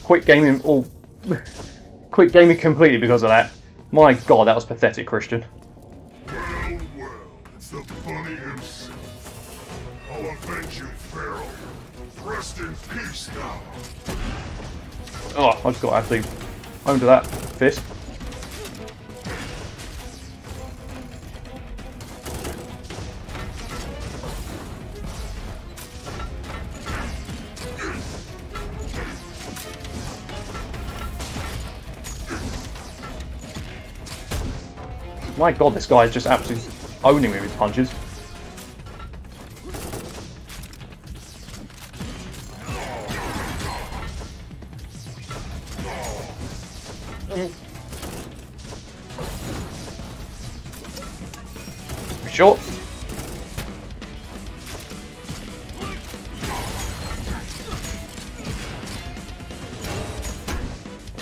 quit gaming all quit gaming completely because of that. My god, that was pathetic, Christian. Well, well, it's the funny himself. I'll avenge you, Pharaoh. Rest in peace now. Oh, I just got actually home to that fist. My god, this guy is just absolutely owning me with punches. Short.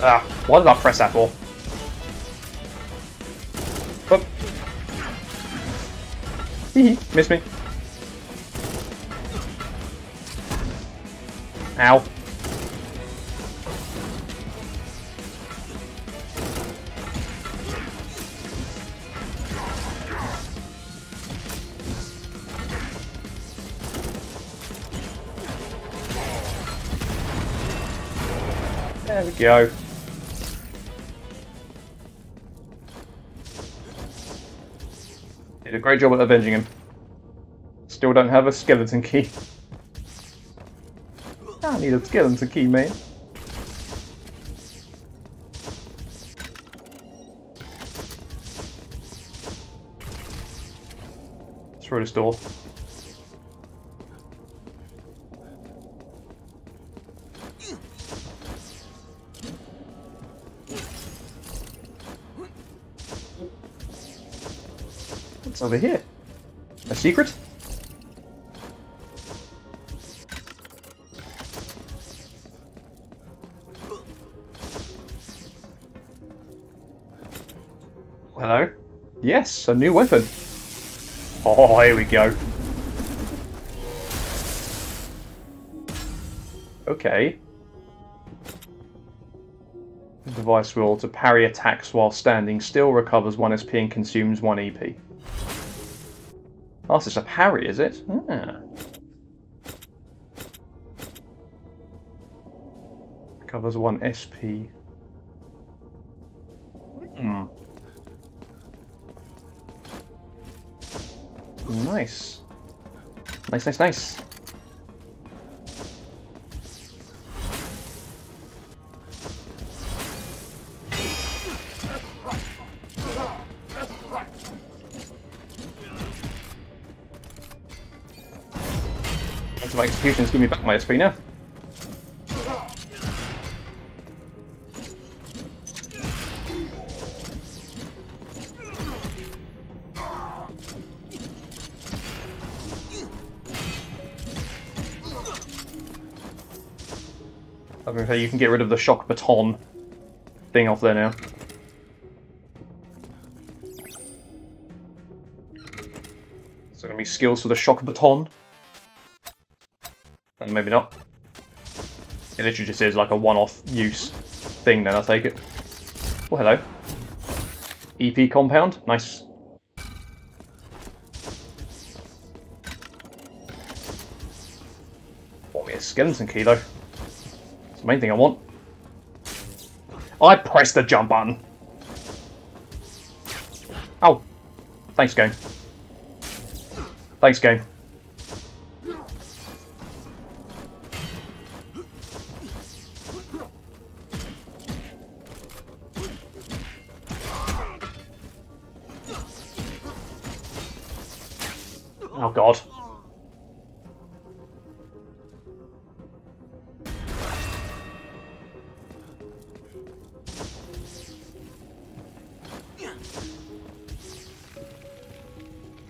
Ah, why did I press that for? Oh. Hee hee, missed me. Ow. There we go. Did a great job at avenging him. Still don't have a skeleton key. I need a skeleton key, man. Through this door. Over here. A secret? Hello? Yes, a new weapon. Oh, here we go. Okay. The device will to parry attacks while standing still, recovers one S P and consumes one E P. Oh, it's just a parry, is it? Ah. Covers one S P. Mm. Nice. Nice, nice, nice. My executions give me back my S P now. I'm gonna say you can get rid of the shock baton thing off there now. So gonna be skills for the shock baton. Maybe not. It literally just is like a one-off use thing then, I take it. Oh, hello. E P compound. Nice. Want me a skeleton key, though. It's the main thing I want. I pressed the jump button. Oh. Thanks, game. Thanks, game. Oh god.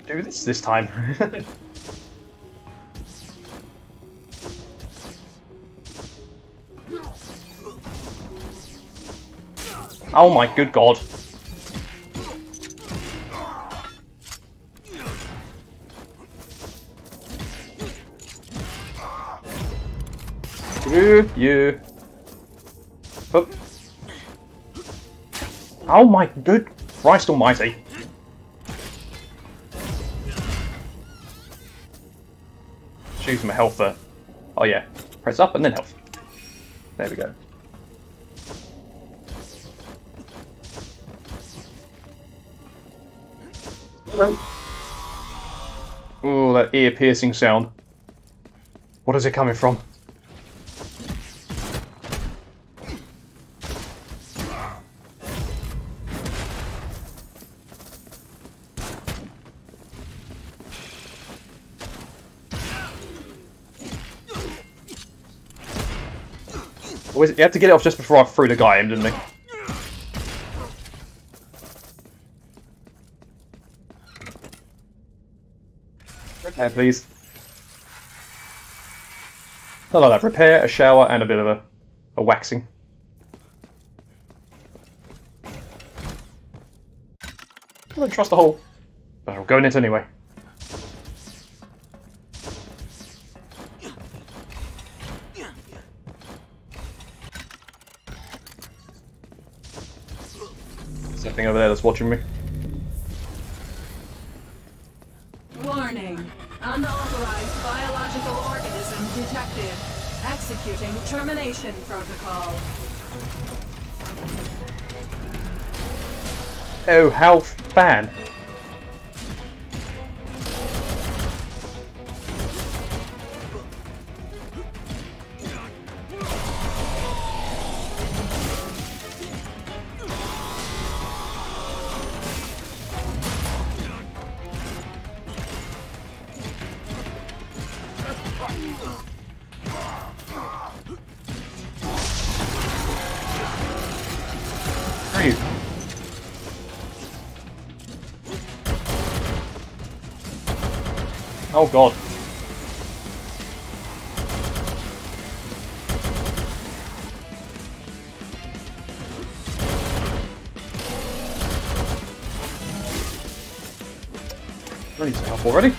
Do this this time. Oh my good god. Screw you. Oh. Oh my good Christ almighty. Choose my health there. Oh yeah. Press up and then health. There we go. Oh, that ear-piercing sound. What is it coming from? You had to get it off just before I threw the guy in, didn't you? Repair, please. I like that. Repair, a shower, and a bit of a, a waxing. I don't trust the hole, but I'll go in it anyway. There's that thing over there that's watching me. Termination protocol. Oh, how fan. Oh god. I need some help already.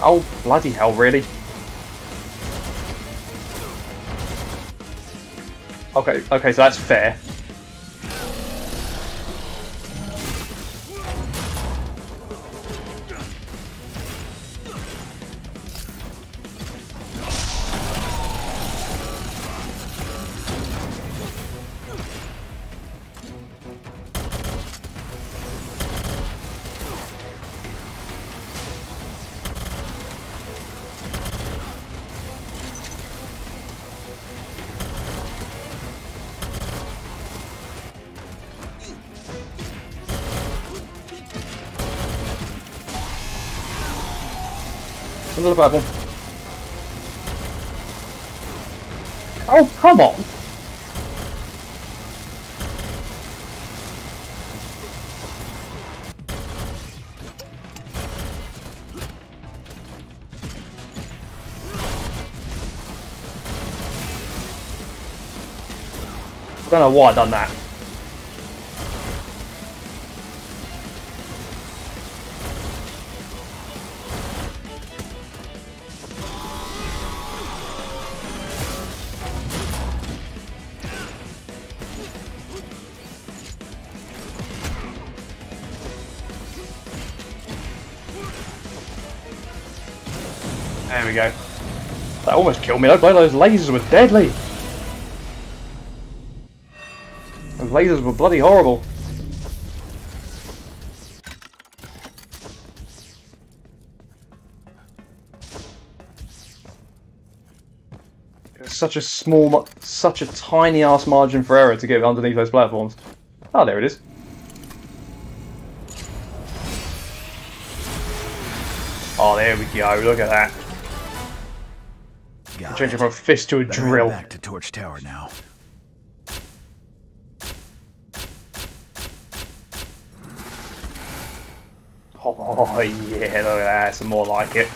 Oh bloody hell, really? Okay, okay, so that's fair. The bubble. Oh, come on! I don't know why I done that. There we go. That almost killed me. Those lasers were deadly. Those lasers were bloody horrible. such a small, such a tiny ass margin for error to get underneath those platforms. Oh, there it is. Oh, there we go. Look at that. Got changing it. From a fist to a Better drill. Back to Torch Tower now. Oh yeah, look at that. Some more like it.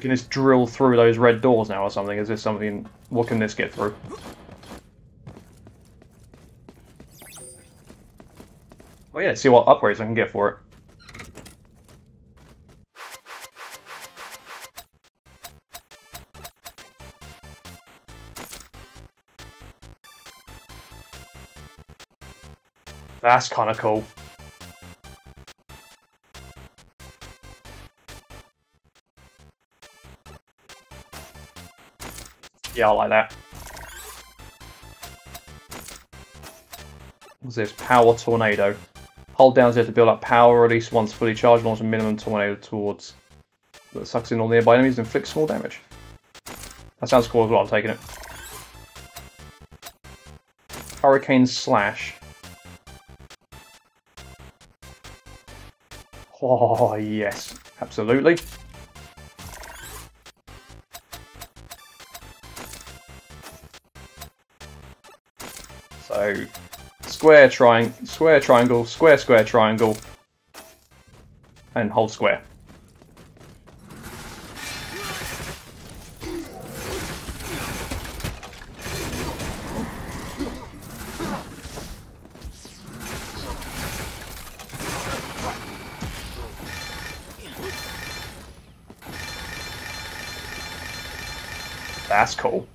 Can just drill through those red doors now or something? Is this something? What can this get through? Oh yeah, see what upgrades I can get for it. That's kind of cool. Yeah, I like that. What's this? Power tornado. Hold down Z to build up power, release once fully charged, launch a minimum tornado towards that sucks in all nearby enemies and inflicts small damage. That sounds cool as well, I'm taking it. Hurricane slash. Oh yes, absolutely. So, square, triangle, square, triangle, square, square, triangle, and hold square. That's cool.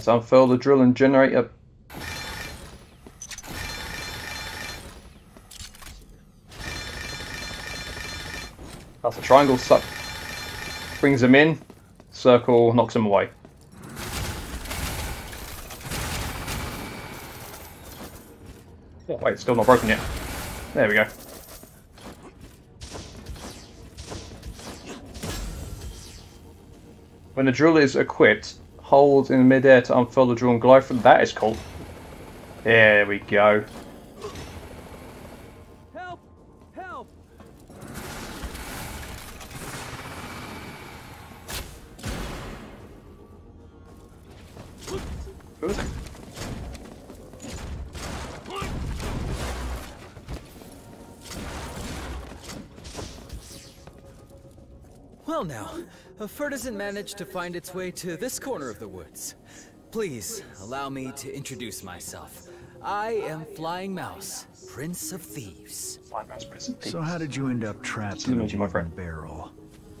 So unfurl the drill and generate a... That's a triangle suck. Brings them in. Circle knocks them away. Oh wait, it's still not broken yet. There we go. When the drill is equipped, hold in midair to unfurl the drill and glide from. That is cool. There we go. Help! Help! Ooh. Well now. A fur doesn't manage to find its way to this corner of the woods. Please, allow me to introduce myself. I am Flying Mouse, Prince of Thieves. So how did you end up trapped in a barrel?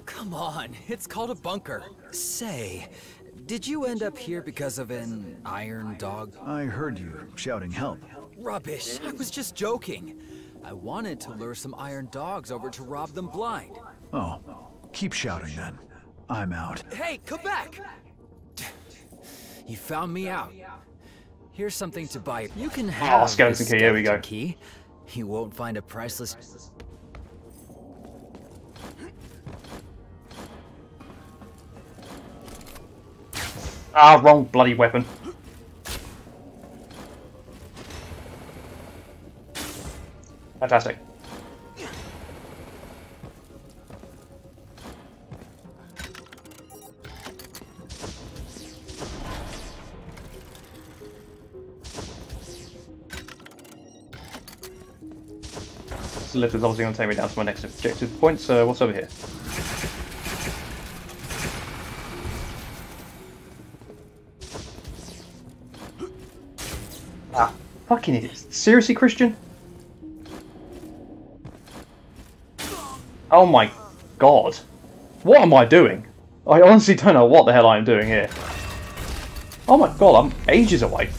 Come on, it's called a bunker. Say, did you end up here because of an iron dog? I heard you shouting help. Rubbish, I was just joking. I wanted to lure some iron dogs over to rob them blind. Oh, keep shouting then. I'm out. Hey, come back! You found me out. Here's something to buy. You can have oh, skeleton key. Here we go. Key. You won't find a priceless. Ah, wrong bloody weapon. Fantastic. The lift is obviously going to take me down to my next objective point, so what's over here? Ah, fucking idiot. Seriously, Christian? Oh my god. What am I doing? I honestly don't know what the hell I'm doing here. Oh my god, I'm ages away.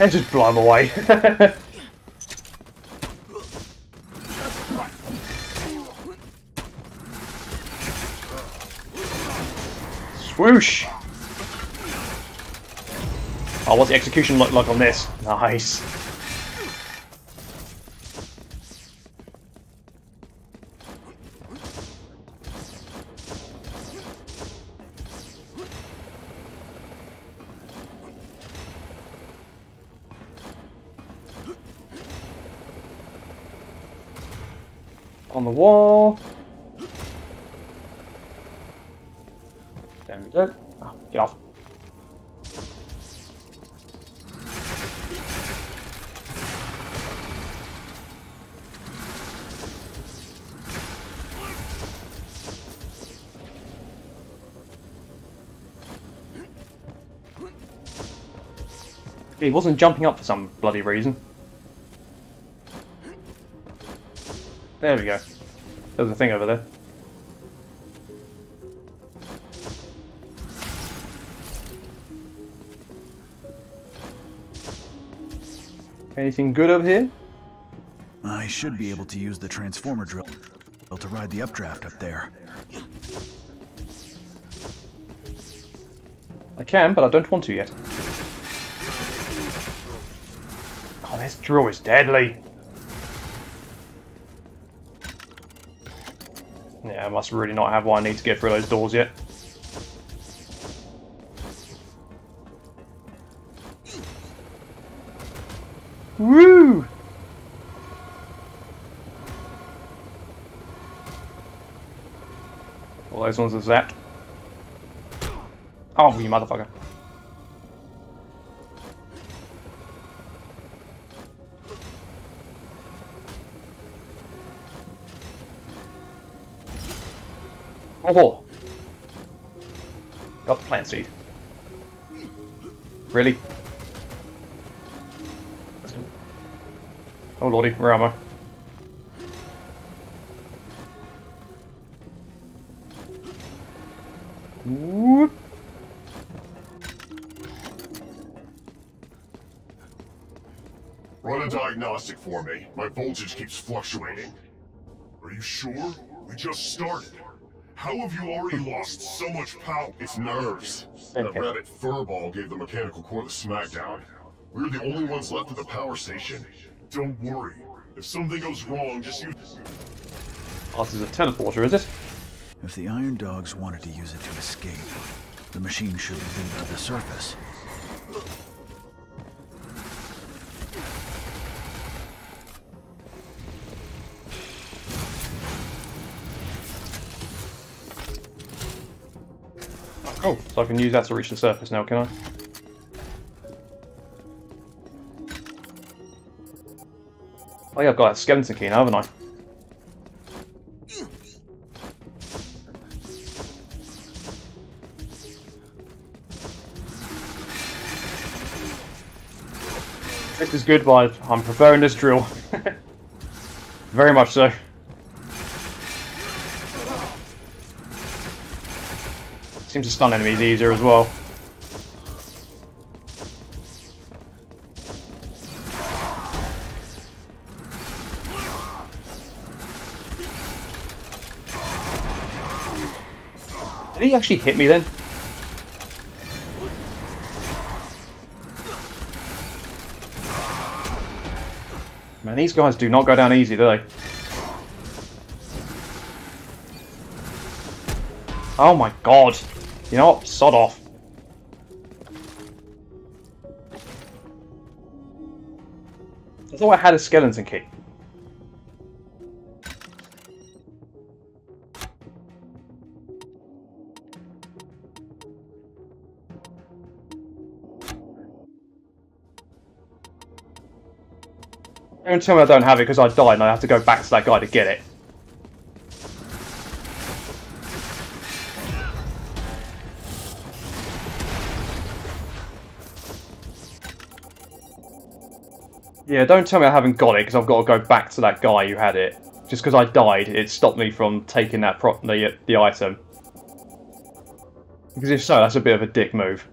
I just blow him away. Swoosh! Oh, what's the execution look like on this? Nice. On the wall. There we go. Oh, get off. He wasn't jumping up for some bloody reason. There we go. There's a thing over there. Anything good over here? I should be able to use the transformer drill to ride the updraft up there. I can, but I don't want to yet. Oh, this drill is deadly. Yeah, I must really not have what I need to get through those doors yet. Woo! All those ones are zapped. Oh, you motherfucker. Oh, got the plant seed. Really? Oh lordy, where am I? Whoop. Run a diagnostic for me. My voltage keeps fluctuating. Are you sure? We just started. How have you already lost so much power? It's nerves. Okay. That rabbit furball gave the mechanical core the smackdown. We're the only ones left at the power station. Don't worry. If something goes wrong, just use... Oh, this is a teleporter, is it? If the Iron Dogs wanted to use it to escape, the machine should lead to the surface. Oh, so I can use that to reach the surface now, can I? Oh yeah, I've got that skeleton key now, haven't I? This is good, but I'm preferring this drill. Very much so. Seems to stun enemies easier as well. Did he actually hit me then? Man, these guys do not go down easy, do they? Oh my god! You know what? Sod off. I thought I had a skeleton key. Don't tell me I don't have it because I died and I have to go back to that guy to get it. Yeah, don't tell me I haven't got it, because I've got to go back to that guy who had it. Just because I died, it stopped me from taking that prop the, the item. Because if so, that's a bit of a dick move.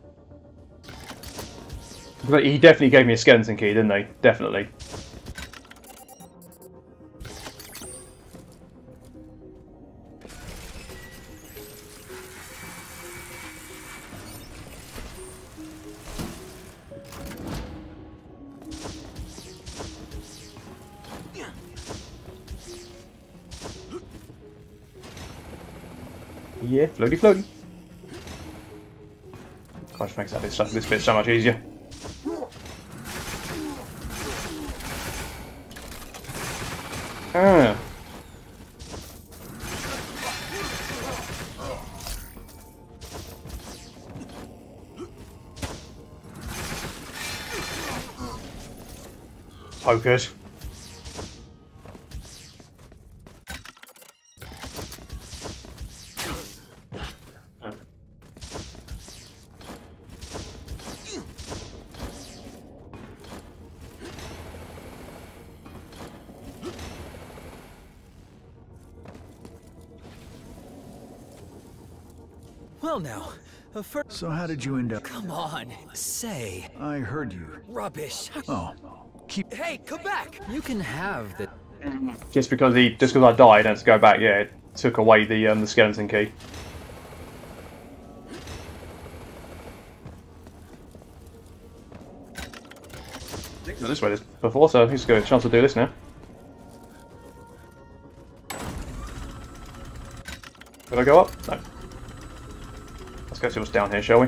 But he definitely gave me a skeleton key, didn't he? Definitely. Yeah, floaty floaty. Gosh, makes that bit, this bit so much easier. Ah. Focus. So how did you end up? Come on, say. I heard you. Rubbish. Oh, keep. Hey, come back. You can have the. Just because he, just because I died, I had to go back. Yeah, it took away the um, the skeleton key. Not this way this before, so he's got a chance to do this now. Could I go up? No. Let's go see what's down here, shall we?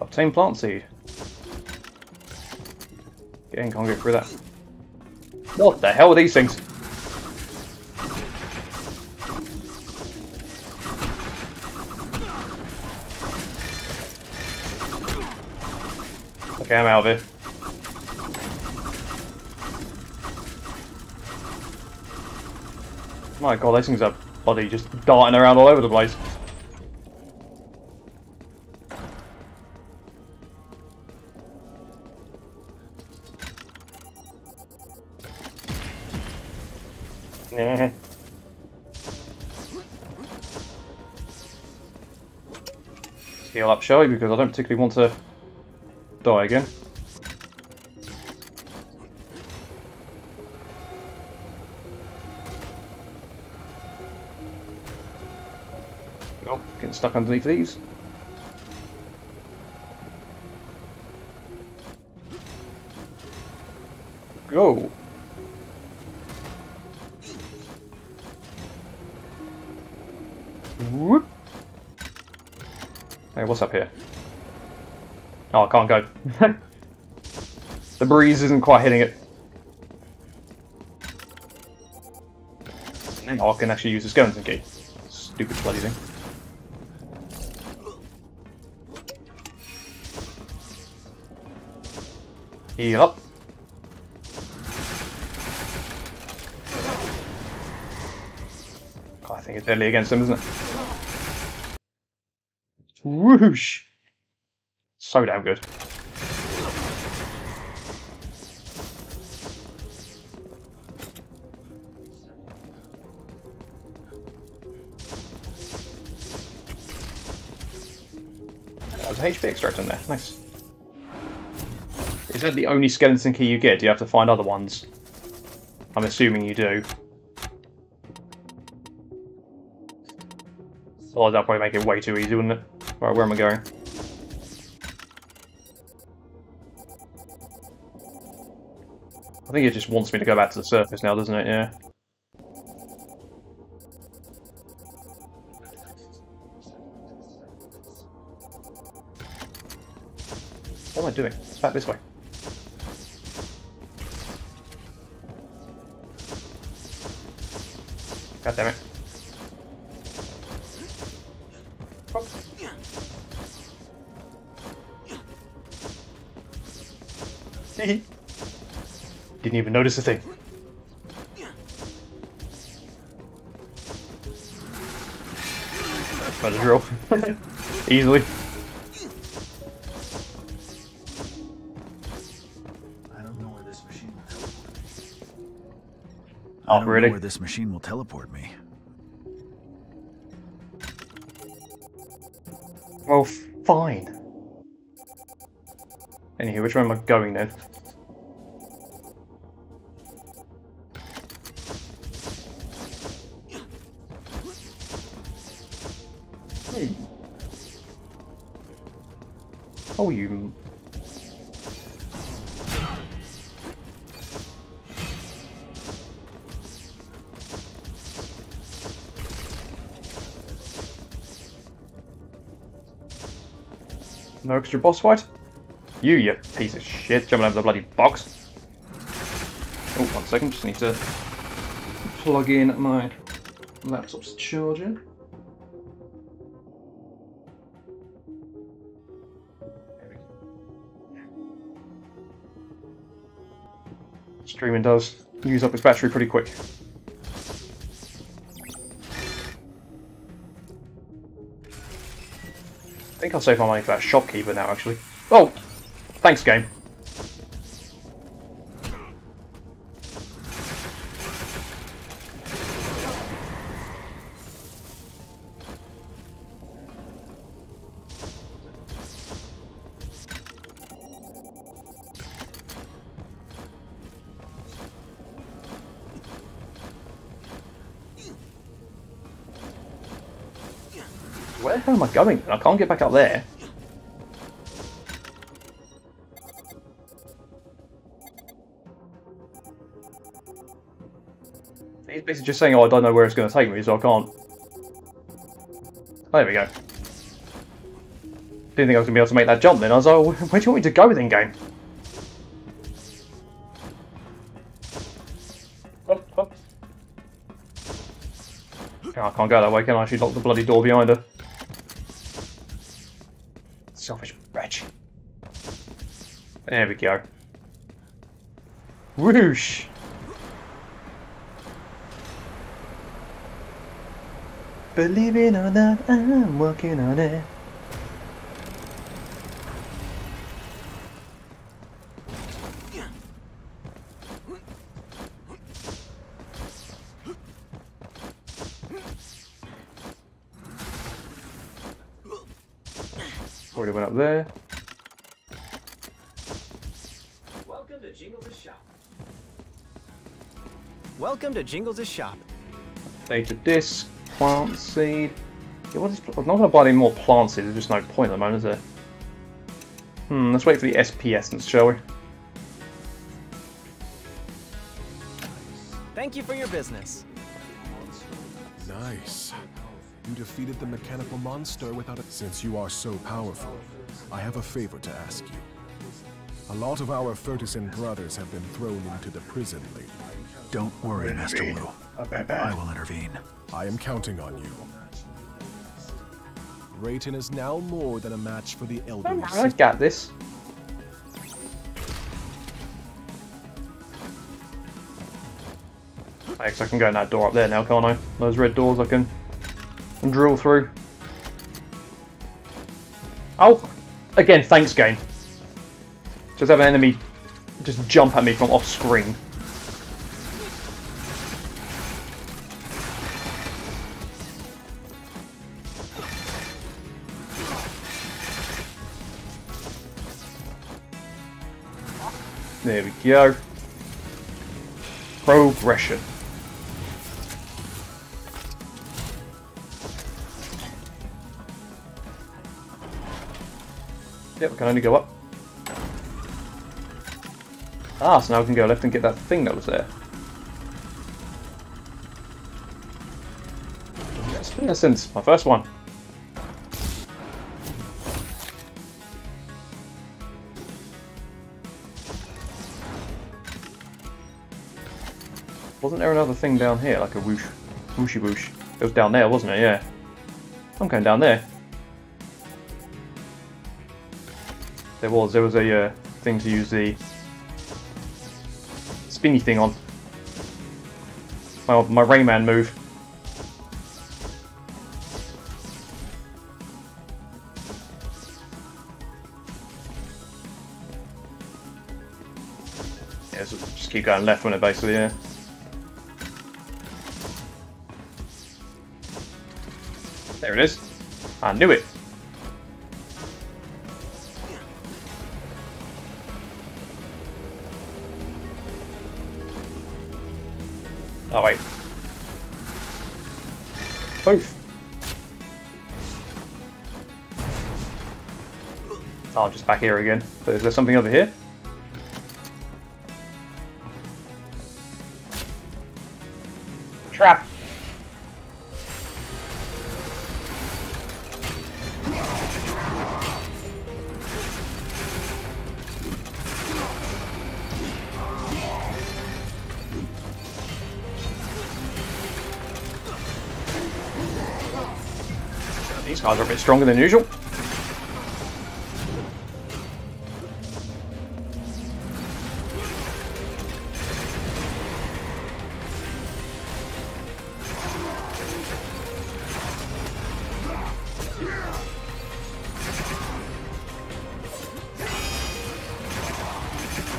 Obtain plant seed. Again, can't get through that. What the hell are these things? Okay, I'm out of here. My god, these things are bloody just darting around all over the place. Nah. Let's heal up, shall we? Because I don't particularly want to die again. Oh, getting stuck underneath these. Go. Whoop. Hey, what's up here? Oh, I can't go. The breeze isn't quite hitting it. Oh, I can actually use the skeleton key. Stupid bloody thing. Heal up. Oh, I think it's deadly against him, isn't it? Whoosh! So damn good. That was a H P extract in there. Nice. Is that the only skeleton key you get? Do you have to find other ones? I'm assuming you do. Oh, that'll probably make it way too easy, wouldn't it? Right, where am I going? I think it just wants me to go back to the surface now, doesn't it? Yeah. What am I doing? It's back this way. God damn it. Hee. Didn't even notice a thing. by the drill. Easily. I don't know where this machine will teleport. I don't know where this machine will teleport me. Well, fine. Anywho, which way am I going then? Hey. Oh, you. No extra boss fight? You, you piece of shit, jumping over the bloody box. Oh, one second, just need to plug in my laptop's charger. Streaming does use up its battery pretty quick. I think I'll save my money for that shopkeeper now, actually. Oh! Thanks, game. Where the hell am I going? I can't get back up there. It's just saying, oh, I don't know where it's going to take me, so I can't. There we go. Didn't think I was going to be able to make that jump then. I was like, oh, where do you want me to go then, game? Oh, oh. Oh, I can't go that way, can I? She locked the bloody door behind her. Selfish wretch. There we go. Whoosh! Believing on that, I'm working on it. Already went up there. Welcome to Jingles' shop. Welcome to Jingles' shop. Data disc. Plant seed. Yeah, what is, I'm not going to buy any more plant seed, there's just no point at the moment, is there? Hmm, let's wait for the S P essence, shall we? Thank you for your business. Nice. You defeated the mechanical monster without a... Since you are so powerful, I have a favor to ask you. A lot of our Furtisan brothers have been thrown into the prison lately. Don't worry, Master Wu. I will intervene. I am counting on you. Rayton is now more than a match for the elders. Oh, I got this. I guess I can go in that door up there now, can't I? Those red doors I can, can drill through. Oh! Again, thanks, game. Just have an enemy just jump at me from off screen. There we go. Progression. Yep, we can only go up. Ah, so now we can go left and get that thing that was there. That's been since my first one. Wasn't there another thing down here, like a whoosh, whooshy whoosh? It was down there, wasn't it? Yeah. I'm going down there. There was, there was a uh, thing to use the spinny thing on. My, my Rayman move. keep going left on it basically, yeah. There it is. I knew it. Oh wait. Poof. Oh, I'm just back here again. So is there something over here? Trap. These guys are a bit stronger than usual.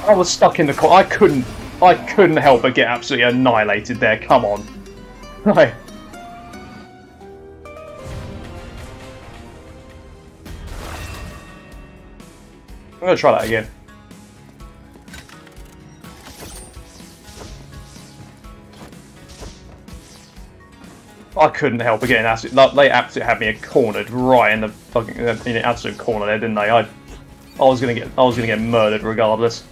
I was stuck in the corner. I couldn't, I couldn't help but get absolutely annihilated there. Come on. Right. I'm gonna try that again. I couldn't help but getting absolutely. They absolutely had me cornered right in the fucking in the absolute corner there, didn't they? I, I was gonna get, I was gonna get murdered regardless.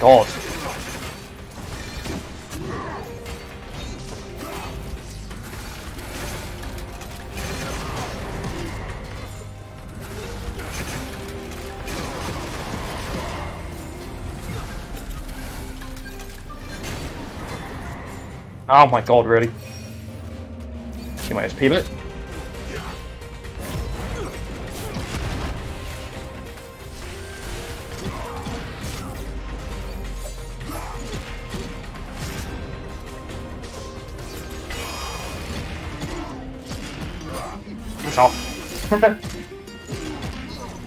God. Oh my God, really? You might just peel it.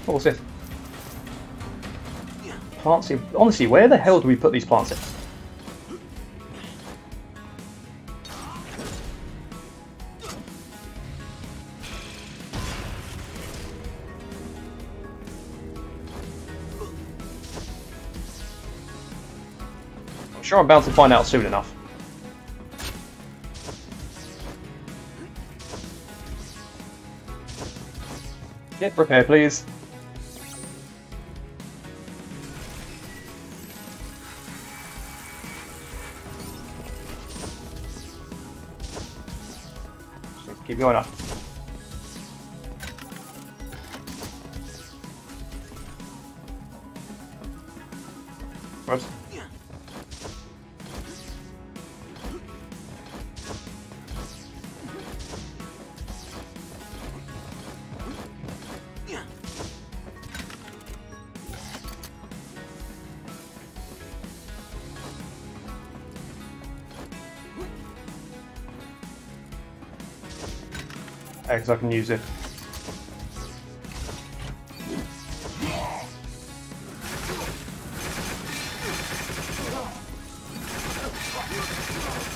What was it? Plant seed. Honestly, where the hell do we put these plant seeds? I'm sure I'm bound to find out soon enough. Get prepared, please. Just keep going up. Whoops. Because I can use it.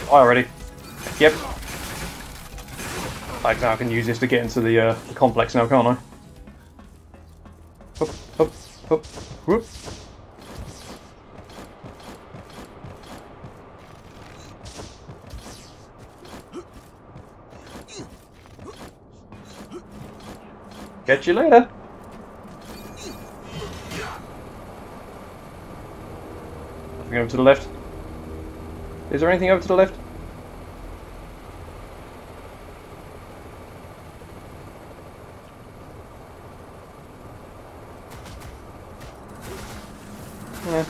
Already. Yep. I now can use this to get into the, uh, the complex now, can't I? Up, up, up, whoop. Catch you later. Nothing over to the left. Is there anything over to the left? Yeah.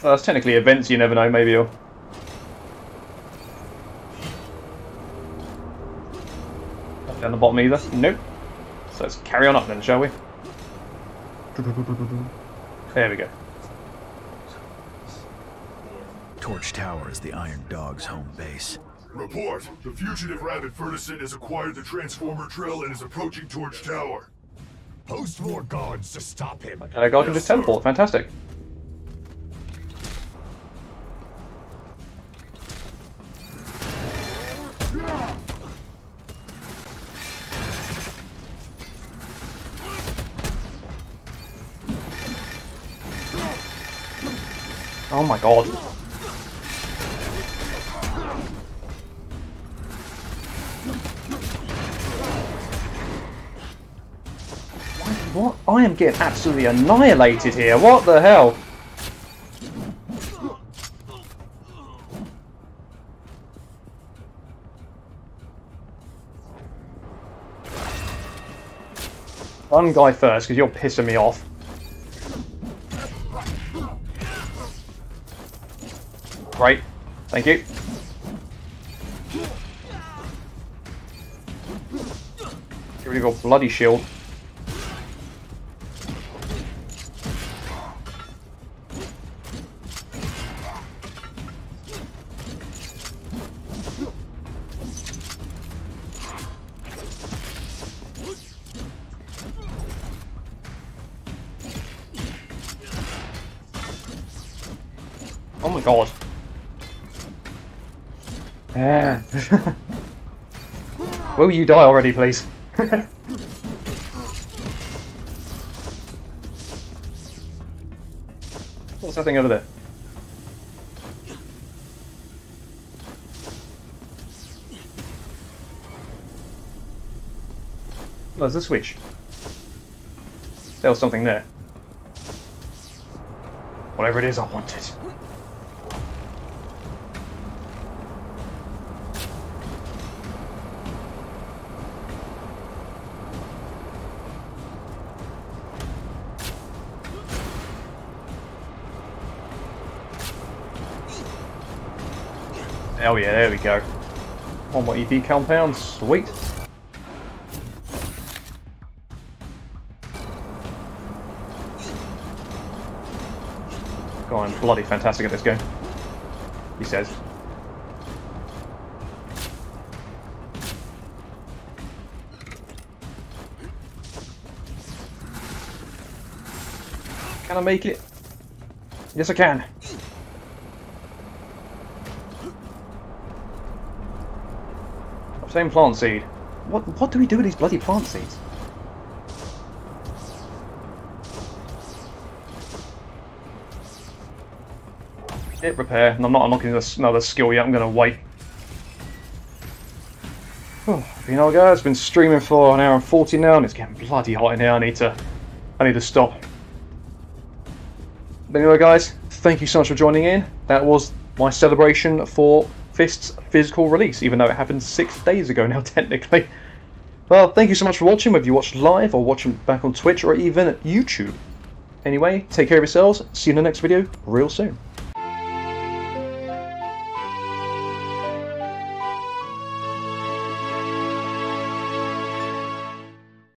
So that's technically events. You never know. Maybe you'll. Down the bottom either? Nope. So let's carry on up then, shall we? There we go. Torch Tower is the Iron Dog's home base. Report! The fugitive Rabbit Furnison has acquired the Transformer Drill and is approaching Torch Tower. Post more guards to stop him. And I got to this temple. Fantastic. Oh my god. What? I am getting absolutely annihilated here. What the hell? One guy first, because you're pissing me off. Right, thank you. Get rid of your bloody shield. Oh my god. Yeah. Will you die already, please? What's that thing over there? Oh, there's a switch. There was something there. Whatever it is, I want it. Oh yeah, there we go. One more E P compound, sweet. God, I'm bloody fantastic at this game. He says. Can I make it? Yes, I can. Same plant seed. What what do we do with these bloody plant seeds? Hit repair, and I'm not unlocking another skill yet, I'm gonna wait. Whew. You know guys, I've been streaming for an hour and forty now and it's getting bloody hot in here, I need to I need to stop. But anyway guys, thank you so much for joining in. That was my celebration for Fist's physical release, even though it happened six days ago now, technically. Well, thank you so much for watching, whether you watched live or watching back on Twitch or even YouTube. Anyway, take care of yourselves, see you in the next video real soon.